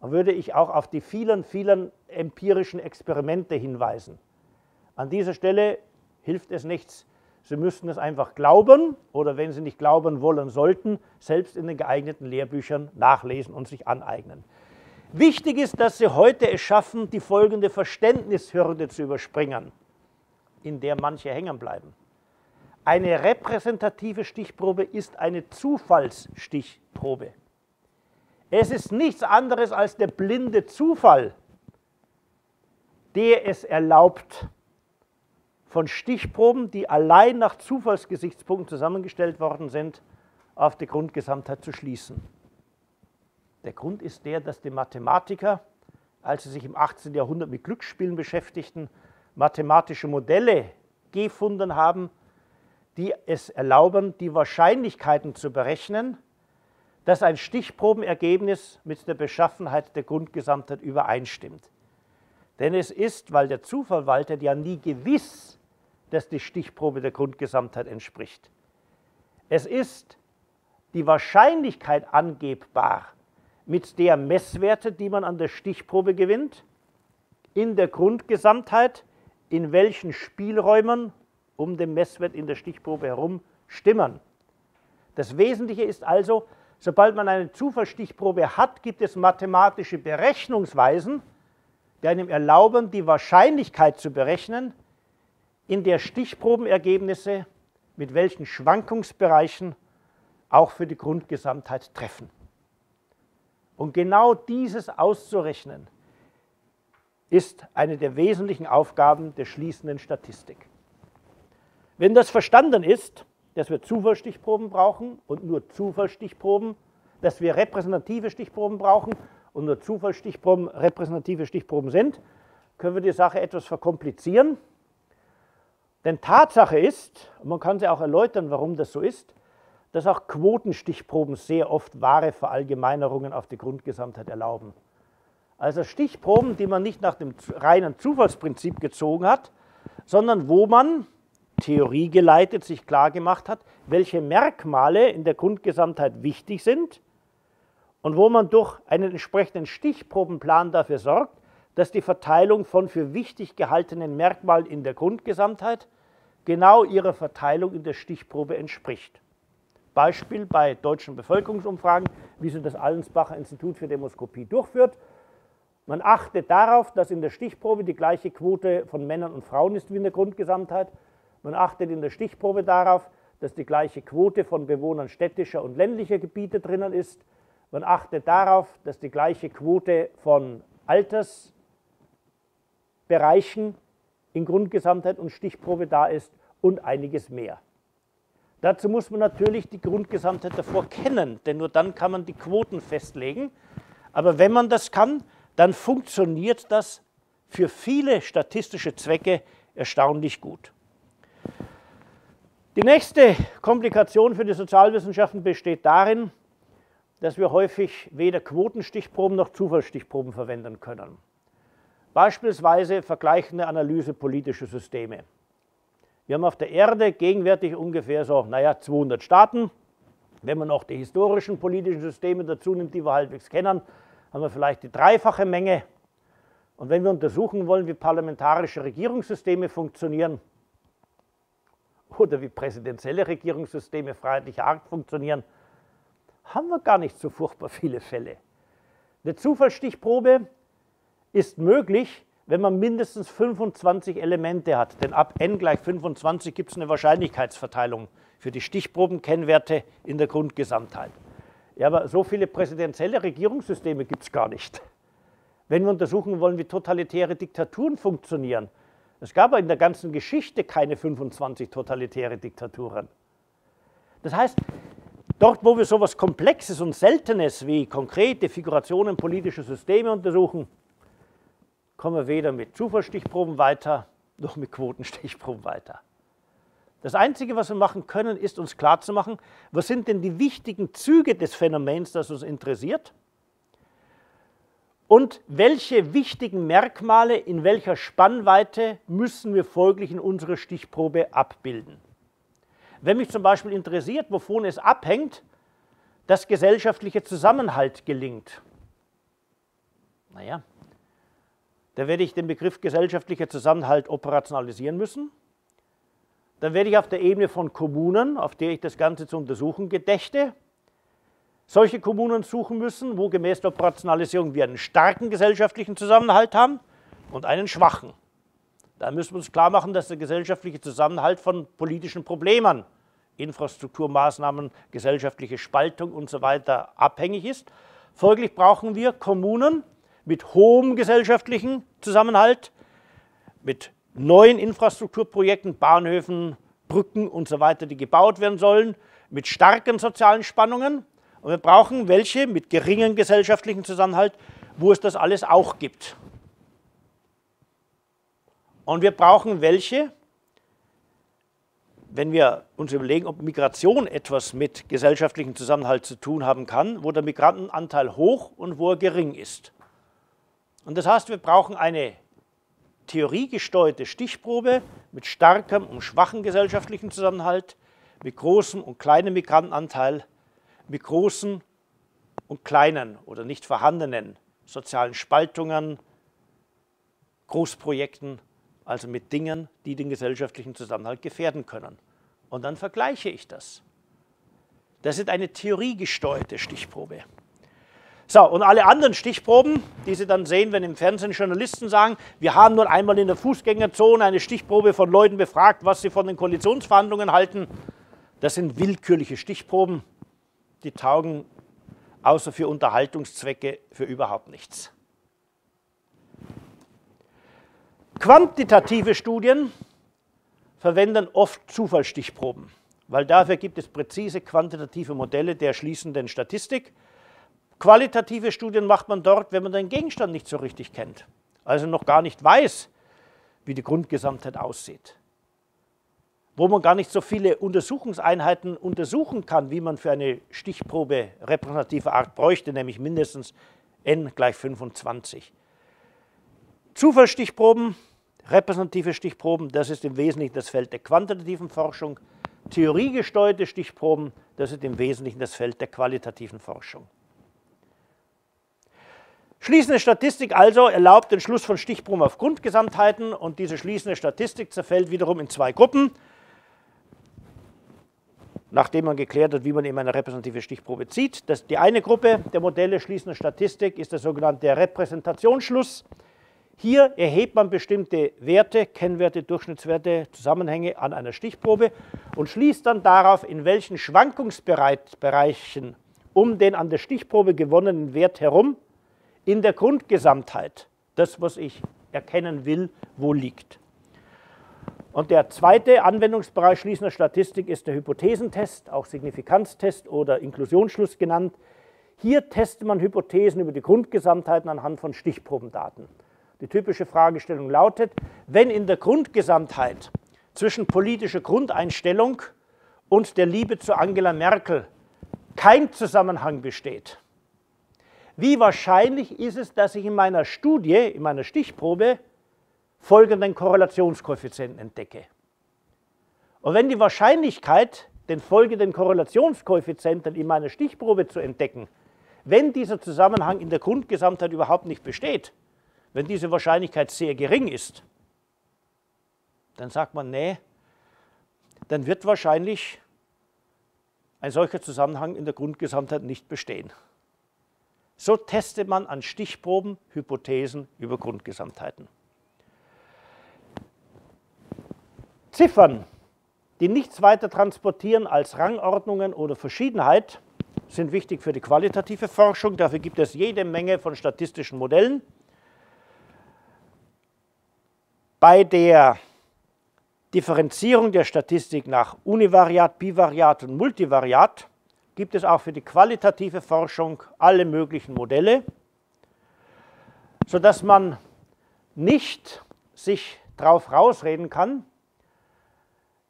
Dann würde ich auch auf die vielen, vielen empirischen Experimente hinweisen. An dieser Stelle hilft es nichts. Sie müssten es einfach glauben oder wenn Sie nicht glauben wollen sollten, selbst in den geeigneten Lehrbüchern nachlesen und sich aneignen. Wichtig ist, dass Sie heute es schaffen, die folgende Verständnishürde zu überspringen, in der manche hängen bleiben. Eine repräsentative Stichprobe ist eine Zufallsstichprobe. Es ist nichts anderes als der blinde Zufall, der es erlaubt, von Stichproben, die allein nach Zufallsgesichtspunkten zusammengestellt worden sind, auf die Grundgesamtheit zu schließen. Der Grund ist der, dass die Mathematiker, als sie sich im 18. Jahrhundert mit Glücksspielen beschäftigten, mathematische Modelle gefunden haben, die es erlauben, die Wahrscheinlichkeiten zu berechnen, dass ein Stichprobenergebnis mit der Beschaffenheit der Grundgesamtheit übereinstimmt. Denn es ist, weil der Zufall waltet, ja nie gewiss, dass die Stichprobe der Grundgesamtheit entspricht. Es ist die Wahrscheinlichkeit angebbar, mit der Messwerte, die man an der Stichprobe gewinnt, in der Grundgesamtheit, in welchen Spielräumen um den Messwert in der Stichprobe herum stimmen. Das Wesentliche ist also, sobald man eine Zufallsstichprobe hat, gibt es mathematische Berechnungsweisen, die einem erlauben, die Wahrscheinlichkeit zu berechnen, in der Stichprobenergebnisse mit welchen Schwankungsbereichen auch für die Grundgesamtheit treffen. Und genau dieses auszurechnen, ist eine der wesentlichen Aufgaben der schließenden Statistik. Wenn das verstanden ist, dass wir Zufallsstichproben brauchen und nur Zufallsstichproben, dass wir repräsentative Stichproben brauchen und nur Zufallsstichproben repräsentative Stichproben sind, können wir die Sache etwas verkomplizieren. Denn Tatsache ist, und man kann sie auch erläutern, warum das so ist, dass auch Quotenstichproben sehr oft wahre Verallgemeinerungen auf die Grundgesamtheit erlauben. Also Stichproben, die man nicht nach dem reinen Zufallsprinzip gezogen hat, sondern wo man, Theorie geleitet, sich klar gemacht hat, welche Merkmale in der Grundgesamtheit wichtig sind und wo man durch einen entsprechenden Stichprobenplan dafür sorgt, dass die Verteilung von für wichtig gehaltenen Merkmalen in der Grundgesamtheit genau ihrer Verteilung in der Stichprobe entspricht. Beispiel bei deutschen Bevölkerungsumfragen, wie sie das Allensbacher Institut für Demoskopie durchführt. Man achtet darauf, dass in der Stichprobe die gleiche Quote von Männern und Frauen ist wie in der Grundgesamtheit. Man achtet in der Stichprobe darauf, dass die gleiche Quote von Bewohnern städtischer und ländlicher Gebiete drinnen ist. Man achtet darauf, dass die gleiche Quote von Altersbereichen in Grundgesamtheit und Stichprobe da ist und einiges mehr. Dazu muss man natürlich die Grundgesamtheit davor kennen, denn nur dann kann man die Quoten festlegen. Aber wenn man das kann, dann funktioniert das für viele statistische Zwecke erstaunlich gut. Die nächste Komplikation für die Sozialwissenschaften besteht darin, dass wir häufig weder Quotenstichproben noch Zufallsstichproben verwenden können. Beispielsweise vergleichende Analyse politischer Systeme. Wir haben auf der Erde gegenwärtig ungefähr so, 200 Staaten. Wenn man auch die historischen politischen Systeme dazu nimmt, die wir halbwegs kennen, haben wir vielleicht die dreifache Menge. Und wenn wir untersuchen wollen, wie parlamentarische Regierungssysteme funktionieren, oder wie präsidentielle Regierungssysteme freiheitlicher Art funktionieren, haben wir gar nicht so furchtbar viele Fälle. Eine Zufallsstichprobe ist möglich, wenn man mindestens 25 Elemente hat, denn ab n gleich 25 gibt es eine Wahrscheinlichkeitsverteilung für die Stichprobenkennwerte in der Grundgesamtheit. Ja, aber so viele präsidentielle Regierungssysteme gibt es gar nicht. Wenn wir untersuchen wollen, wie totalitäre Diktaturen funktionieren. Es gab in der ganzen Geschichte keine 25 totalitäre Diktaturen. Das heißt, dort, wo wir so etwas Komplexes und Seltenes wie konkrete Figurationen politischer Systeme untersuchen, kommen wir weder mit Zufallsstichproben weiter, noch mit Quotenstichproben weiter. Das Einzige, was wir machen können, ist, uns klarzumachen, was sind denn die wichtigen Züge des Phänomens, das uns interessiert? Und welche wichtigen Merkmale in welcher Spannweite müssen wir folglich in unserer Stichprobe abbilden? Wenn mich zum Beispiel interessiert, wovon es abhängt, dass gesellschaftlicher Zusammenhalt gelingt, naja, da werde ich den Begriff gesellschaftlicher Zusammenhalt operationalisieren müssen. Dann werde ich auf der Ebene von Kommunen, auf der ich das Ganze zu untersuchen gedächte, solche Kommunen suchen müssen, wo gemäß der Operationalisierung wir einen starken gesellschaftlichen Zusammenhalt haben und einen schwachen. Da müssen wir uns klar machen, dass der gesellschaftliche Zusammenhalt von politischen Problemen, Infrastrukturmaßnahmen, gesellschaftliche Spaltung und so weiter abhängig ist. Folglich brauchen wir Kommunen mit hohem gesellschaftlichen Zusammenhalt, mit neuen Infrastrukturprojekten, Bahnhöfen, Brücken und so weiter, die gebaut werden sollen, mit starken sozialen Spannungen. Und wir brauchen welche mit geringem gesellschaftlichen Zusammenhalt, wo es das alles auch gibt. Und wir brauchen welche, wenn wir uns überlegen, ob Migration etwas mit gesellschaftlichem Zusammenhalt zu tun haben kann, wo der Migrantenanteil hoch und wo er gering ist. Und das heißt, wir brauchen eine theoriegesteuerte Stichprobe mit starkem und schwachem gesellschaftlichen Zusammenhalt, mit großem und kleinem Migrantenanteil, mit großen und kleinen oder nicht vorhandenen sozialen Spaltungen, Großprojekten, also mit Dingen, die den gesellschaftlichen Zusammenhalt gefährden können. Und dann vergleiche ich das. Das ist eine theoriegesteuerte Stichprobe. So, und alle anderen Stichproben, die Sie dann sehen, wenn im Fernsehen Journalisten sagen, wir haben nur einmal in der Fußgängerzone eine Stichprobe von Leuten befragt, was sie von den Koalitionsverhandlungen halten, das sind willkürliche Stichproben. Die taugen außer für Unterhaltungszwecke für überhaupt nichts. Quantitative Studien verwenden oft Zufallsstichproben, weil dafür gibt es präzise quantitative Modelle der erschließenden Statistik. Qualitative Studien macht man dort, wenn man den Gegenstand nicht so richtig kennt, also noch gar nicht weiß, wie die Grundgesamtheit aussieht, wo man gar nicht so viele Untersuchungseinheiten untersuchen kann, wie man für eine Stichprobe repräsentativer Art bräuchte, nämlich mindestens n = 25. Zufallsstichproben, repräsentative Stichproben, das ist im Wesentlichen das Feld der quantitativen Forschung. Theoriegesteuerte Stichproben, das ist im Wesentlichen das Feld der qualitativen Forschung. Schließende Statistik also erlaubt den Schluss von Stichproben auf Grundgesamtheiten, und diese schließende Statistik zerfällt wiederum in zwei Gruppen. Nachdem man geklärt hat, wie man eben eine repräsentative Stichprobe zieht. Die eine Gruppe der Modelle schließender Statistik ist der sogenannte Repräsentationsschluss. Hier erhebt man bestimmte Werte, Kennwerte, Durchschnittswerte, Zusammenhänge an einer Stichprobe und schließt dann darauf, in welchen Schwankungsbereichen um den an der Stichprobe gewonnenen Wert herum in der Grundgesamtheit das, was ich erkennen will, wo liegt. Und der zweite Anwendungsbereich schließender Statistik ist der Hypothesentest, auch Signifikanztest oder Inklusionsschluss genannt. Hier testet man Hypothesen über die Grundgesamtheiten anhand von Stichprobendaten. Die typische Fragestellung lautet, wenn in der Grundgesamtheit zwischen politischer Grundeinstellung und der Liebe zu Angela Merkel kein Zusammenhang besteht, wie wahrscheinlich ist es, dass ich in meiner Studie, in meiner Stichprobe, folgenden Korrelationskoeffizienten entdecke. Und wenn die Wahrscheinlichkeit, den folgenden Korrelationskoeffizienten in meiner Stichprobe zu entdecken, wenn dieser Zusammenhang in der Grundgesamtheit überhaupt nicht besteht, wenn diese Wahrscheinlichkeit sehr gering ist, dann sagt man, nee, dann wird wahrscheinlich ein solcher Zusammenhang in der Grundgesamtheit nicht bestehen. So testet man an Stichproben Hypothesen über Grundgesamtheiten. Ziffern, die nichts weiter transportieren als Rangordnungen oder Verschiedenheit, sind wichtig für die qualitative Forschung. Dafür gibt es jede Menge von statistischen Modellen. Bei der Differenzierung der Statistik nach Univariat, Bivariat und Multivariat gibt es auch für die qualitative Forschung alle möglichen Modelle, sodass man nicht sich drauf rausreden kann,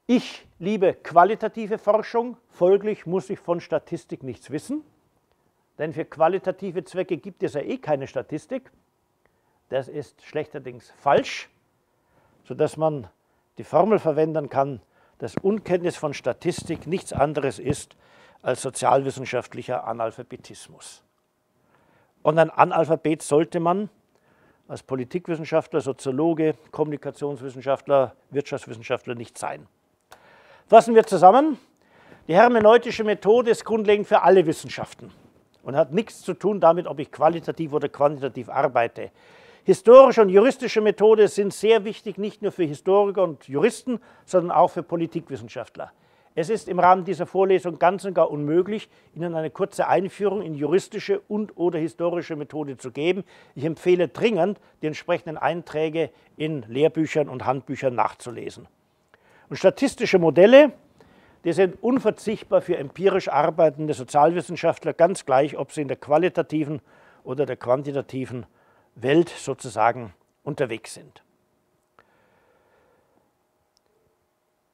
ich liebe qualitative Forschung, folglich muss ich von Statistik nichts wissen, denn für qualitative Zwecke gibt es ja eh keine Statistik. Das ist schlechterdings falsch, sodass man die Formel verwenden kann, dass Unkenntnis von Statistik nichts anderes ist als sozialwissenschaftlicher Analphabetismus. Und ein Analphabet sollte man als Politikwissenschaftler, Soziologe, Kommunikationswissenschaftler, Wirtschaftswissenschaftler nicht sein. Fassen wir zusammen, die hermeneutische Methode ist grundlegend für alle Wissenschaften und hat nichts zu tun damit, ob ich qualitativ oder quantitativ arbeite. Historische und juristische Methode sind sehr wichtig, nicht nur für Historiker und Juristen, sondern auch für Politikwissenschaftler. Es ist im Rahmen dieser Vorlesung ganz und gar unmöglich, Ihnen eine kurze Einführung in juristische und oder historische Methode zu geben. Ich empfehle dringend, die entsprechenden Einträge in Lehrbüchern und Handbüchern nachzulesen. Und statistische Modelle, die sind unverzichtbar für empirisch arbeitende Sozialwissenschaftler, ganz gleich, ob sie in der qualitativen oder der quantitativen Welt sozusagen unterwegs sind.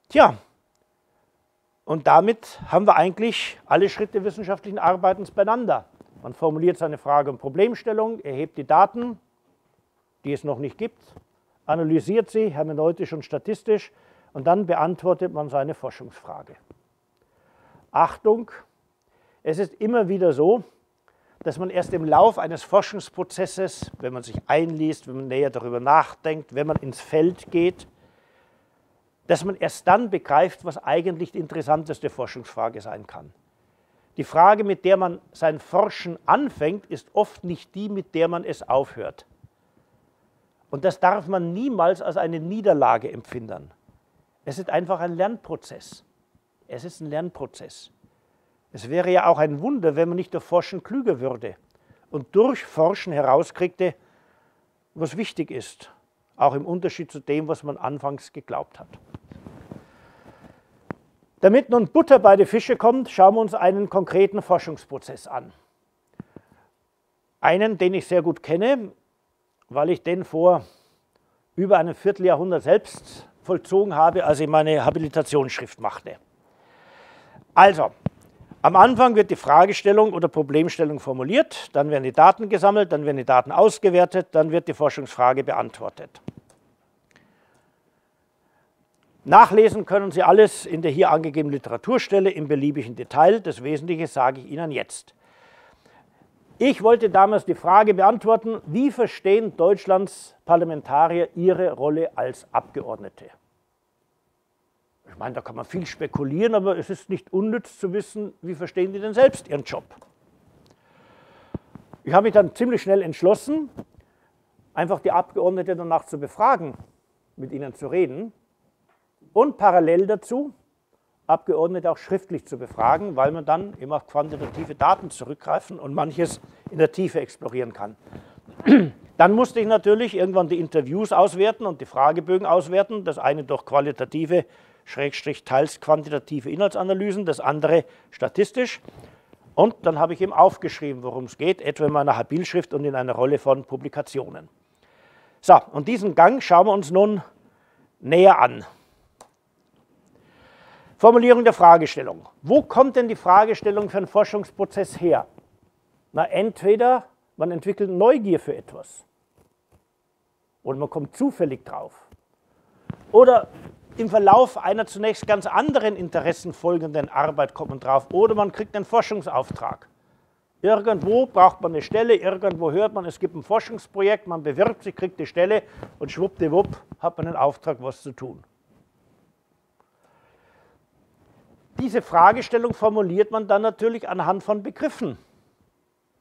Tja, und damit haben wir eigentlich alle Schritte wissenschaftlichen Arbeitens beieinander. Man formuliert seine Frage und Problemstellung, erhebt die Daten, die es noch nicht gibt, analysiert sie hermeneutisch und statistisch und dann beantwortet man seine Forschungsfrage. Achtung, es ist immer wieder so, dass man erst im Lauf eines Forschungsprozesses, wenn man sich einliest, wenn man näher darüber nachdenkt, wenn man ins Feld geht, dass man erst dann begreift, was eigentlich die interessanteste Forschungsfrage sein kann. Die Frage, mit der man sein Forschen anfängt, ist oft nicht die, mit der man es aufhört. Und das darf man niemals als eine Niederlage empfinden. Es ist einfach ein Lernprozess. Es ist ein Lernprozess. Es wäre ja auch ein Wunder, wenn man nicht durch Forschen klüger würde und durch Forschen herauskriegte, was wichtig ist, auch im Unterschied zu dem, was man anfangs geglaubt hat. Damit nun Butter bei die Fische kommt, schauen wir uns einen konkreten Forschungsprozess an. Einen, den ich sehr gut kenne, weil ich den vor über einem Vierteljahrhundert selbst vollzogen habe, als ich meine Habilitationsschrift machte. Also, am Anfang wird die Fragestellung oder Problemstellung formuliert, dann werden die Daten gesammelt, dann werden die Daten ausgewertet, dann wird die Forschungsfrage beantwortet. Nachlesen können Sie alles in der hier angegebenen Literaturstelle im beliebigen Detail. Das Wesentliche sage ich Ihnen jetzt. Ich wollte damals die Frage beantworten, wie verstehen Deutschlands Parlamentarier ihre Rolle als Abgeordnete? Ich meine, da kann man viel spekulieren, aber es ist nicht unnütz zu wissen, wie verstehen die denn selbst ihren Job. Ich habe mich dann ziemlich schnell entschlossen, einfach die Abgeordneten danach zu befragen, mit ihnen zu reden und parallel dazu Abgeordnete auch schriftlich zu befragen, weil man dann eben auf quantitative Daten zurückgreifen und manches in der Tiefe explorieren kann. Dann musste ich natürlich irgendwann die Interviews auswerten und die Fragebögen auswerten, das eine durch qualitative Schrägstrich teils quantitative Inhaltsanalysen, das andere statistisch. Und dann habe ich eben aufgeschrieben, worum es geht, etwa in meiner Habilschrift und in einer Rolle von Publikationen. So, und diesen Gang schauen wir uns nun näher an. Formulierung der Fragestellung. Wo kommt denn die Fragestellung für einen Forschungsprozess her? Na, entweder man entwickelt Neugier für etwas oder man kommt zufällig drauf oder im Verlauf einer zunächst ganz anderen Interessen folgenden Arbeit kommt man drauf oder man kriegt einen Forschungsauftrag. Irgendwo braucht man eine Stelle, irgendwo hört man, es gibt ein Forschungsprojekt, man bewirbt sich, kriegt die Stelle und schwuppdiwupp hat man einen Auftrag, was zu tun. Diese Fragestellung formuliert man dann natürlich anhand von Begriffen,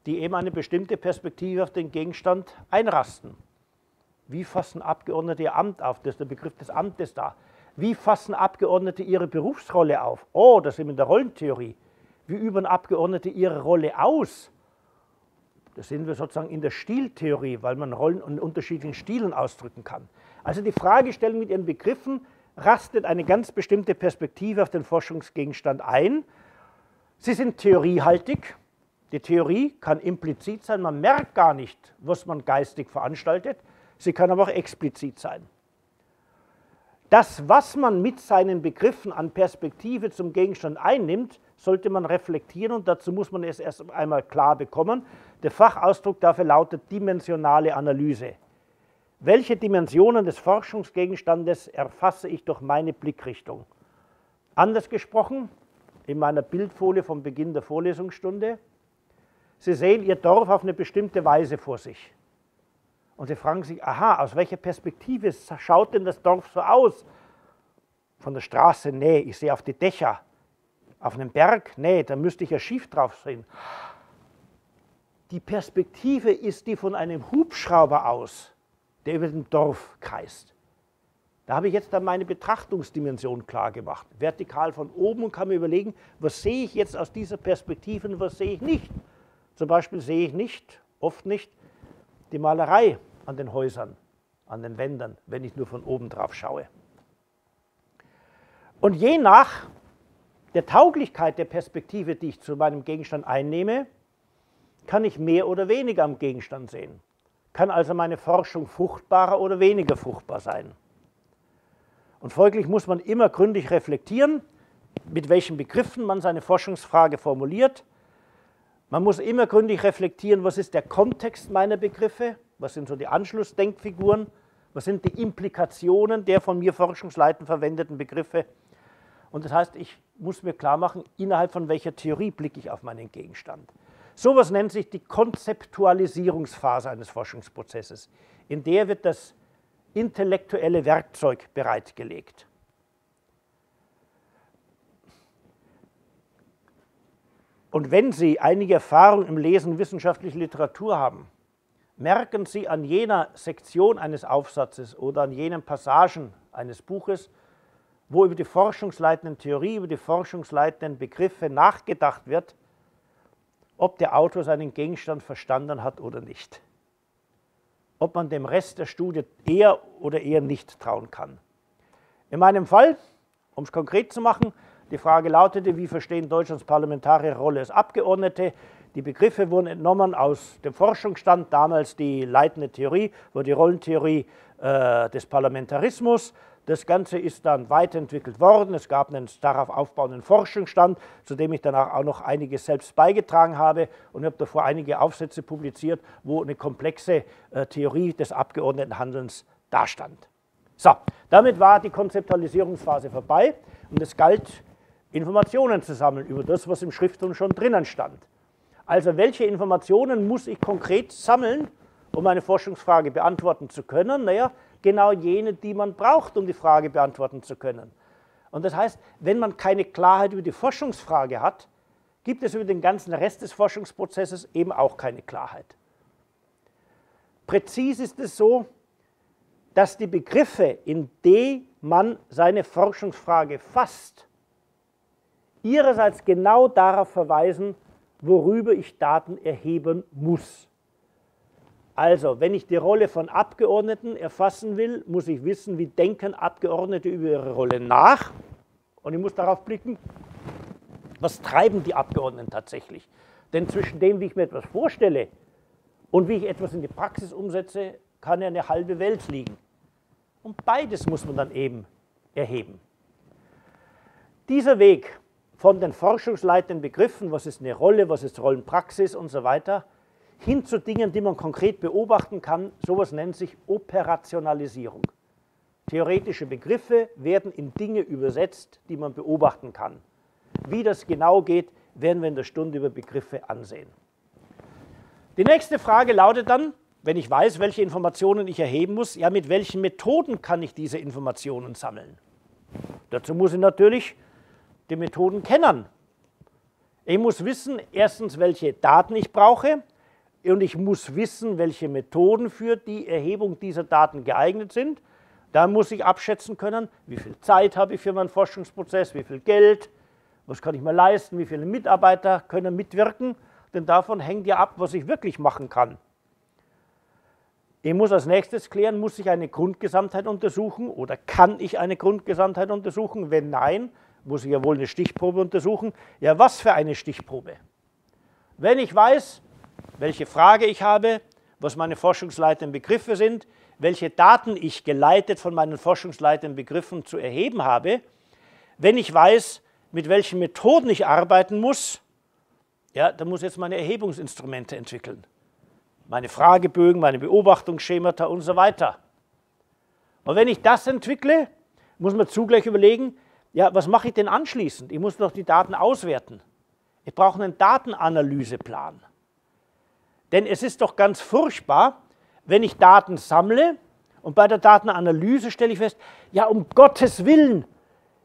die eben eine bestimmte Perspektive auf den Gegenstand einrasten. Wie fassen Abgeordnete ihr Amt auf? Das ist der Begriff des Amtes da. Wie fassen Abgeordnete ihre Berufsrolle auf? Oh, das sind wir in der Rollentheorie. wie üben Abgeordnete ihre Rolle aus? Das sind wir sozusagen in der Stiltheorie, weil man Rollen in unterschiedlichen Stilen ausdrücken kann. Also die Fragestellung mit ihren Begriffen rastet eine ganz bestimmte Perspektive auf den Forschungsgegenstand ein. Sie sind theoriehaltig. Die Theorie kann implizit sein, man merkt gar nicht, was man geistig veranstaltet. Sie kann aber auch explizit sein. Das, was man mit seinen Begriffen an Perspektive zum Gegenstand einnimmt, sollte man reflektieren und dazu muss man es erst einmal klar bekommen. Der Fachausdruck dafür lautet dimensionale Analyse. Welche Dimensionen des Forschungsgegenstandes erfasse ich durch meine Blickrichtung? Anders gesprochen, in meiner Bildfolie vom Beginn der Vorlesungsstunde, Sie sehen Ihr Dorf auf eine bestimmte Weise vor sich. Und Sie fragen sich, aha, aus welcher Perspektive schaut denn das Dorf so aus? Von der Straße? Nee, ich sehe auf die Dächer. Auf einem Berg? Nee, da müsste ich ja schief drauf sehen. Die Perspektive ist die von einem Hubschrauber aus, der über dem Dorf kreist. Da habe ich jetzt dann meine Betrachtungsdimension klar gemacht. Vertikal von oben und kann mir überlegen, was sehe ich jetzt aus dieser Perspektive und was sehe ich nicht. Zum Beispiel sehe ich nicht, oft nicht, die Malerei an den Häusern, an den Wänden, wenn ich nur von oben drauf schaue. Und je nach der Tauglichkeit der Perspektive, die ich zu meinem Gegenstand einnehme, kann ich mehr oder weniger am Gegenstand sehen. Kann also meine Forschung fruchtbarer oder weniger fruchtbar sein. Und folglich muss man immer gründlich reflektieren, mit welchen Begriffen man seine Forschungsfrage formuliert. Man muss immer gründlich reflektieren, was ist der Kontext meiner Begriffe, was sind so die Anschlussdenkfiguren, was sind die Implikationen der von mir forschungsleitend verwendeten Begriffe. Und das heißt, ich muss mir klar machen, innerhalb von welcher Theorie blicke ich auf meinen Gegenstand. Sowas nennt sich die Konzeptualisierungsphase eines Forschungsprozesses. In der wird das intellektuelle Werkzeug bereitgelegt. Und wenn Sie einige Erfahrung im Lesen wissenschaftlicher Literatur haben, merken Sie an jener Sektion eines Aufsatzes oder an jenen Passagen eines Buches, wo über die forschungsleitenden Theorie, über die forschungsleitenden Begriffe nachgedacht wird, ob der Autor seinen Gegenstand verstanden hat oder nicht. Ob man dem Rest der Studie eher oder eher nicht trauen kann. In meinem Fall, um es konkret zu machen, die Frage lautete, wie verstehen Deutschlands Parlamentarier Rolle als Abgeordnete? Die Begriffe wurden entnommen aus dem Forschungsstand, damals die leitende Theorie, war die Rollentheorie des Parlamentarismus. Das Ganze ist dann weiterentwickelt worden. Es gab einen darauf aufbauenden Forschungsstand, zu dem ich danach auch noch einiges selbst beigetragen habe. Und ich habe davor einige Aufsätze publiziert, wo eine komplexe Theorie des Abgeordnetenhandelns dastand. So, damit war die Konzeptualisierungsphase vorbei und es galt, Informationen zu sammeln über das, was im Schrifttum schon drinnen stand. Also welche Informationen muss ich konkret sammeln, um eine Forschungsfrage beantworten zu können? Naja, genau jene, die man braucht, um die Frage beantworten zu können. Und das heißt, wenn man keine Klarheit über die Forschungsfrage hat, gibt es über den ganzen Rest des Forschungsprozesses eben auch keine Klarheit. Präzis ist es so, dass die Begriffe, in die man seine Forschungsfrage fasst, ihrerseits genau darauf verweisen, worüber ich Daten erheben muss. Also, wenn ich die Rolle von Abgeordneten erfassen will, muss ich wissen, wie denken Abgeordnete über ihre Rolle nach. Und ich muss darauf blicken, was treiben die Abgeordneten tatsächlich. Denn zwischen dem, wie ich mir etwas vorstelle und wie ich etwas in die Praxis umsetze, kann ja eine halbe Welt liegen. Und beides muss man dann eben erheben. Dieser Weg von den forschungsleitenden Begriffen, was ist eine Rolle, was ist Rollenpraxis und so weiter, hin zu Dingen, die man konkret beobachten kann, sowas nennt sich Operationalisierung. Theoretische Begriffe werden in Dinge übersetzt, die man beobachten kann. Wie das genau geht, werden wir in der Stunde über Begriffe ansehen. Die nächste Frage lautet dann, wenn ich weiß, welche Informationen ich erheben muss, ja, mit welchen Methoden kann ich diese Informationen sammeln? Dazu muss ich natürlich die Methoden kennen. Ich muss wissen, erstens, welche Daten ich brauche und ich muss wissen, welche Methoden für die Erhebung dieser Daten geeignet sind. Dann muss ich abschätzen können, wie viel Zeit habe ich für meinen Forschungsprozess, wie viel Geld, was kann ich mir leisten, wie viele Mitarbeiter können mitwirken, denn davon hängt ja ab, was ich wirklich machen kann. Ich muss als nächstes klären, muss ich eine Grundgesamtheit untersuchen oder kann ich eine Grundgesamtheit untersuchen? Wenn nein, muss ich ja wohl eine Stichprobe untersuchen. Ja, was für eine Stichprobe? Wenn ich weiß, welche Frage ich habe, was meine forschungsleitenden Begriffe sind, welche Daten ich geleitet von meinen forschungsleitenden Begriffen zu erheben habe, wenn ich weiß, mit welchen Methoden ich arbeiten muss, ja, dann muss ich jetzt meine Erhebungsinstrumente entwickeln. Meine Fragebögen, meine Beobachtungsschemata und so weiter. Und wenn ich das entwickle, muss man zugleich überlegen, ja, was mache ich denn anschließend? Ich muss doch die Daten auswerten. Ich brauche einen Datenanalyseplan. Denn es ist doch ganz furchtbar, wenn ich Daten sammle und bei der Datenanalyse stelle ich fest, ja, um Gottes Willen,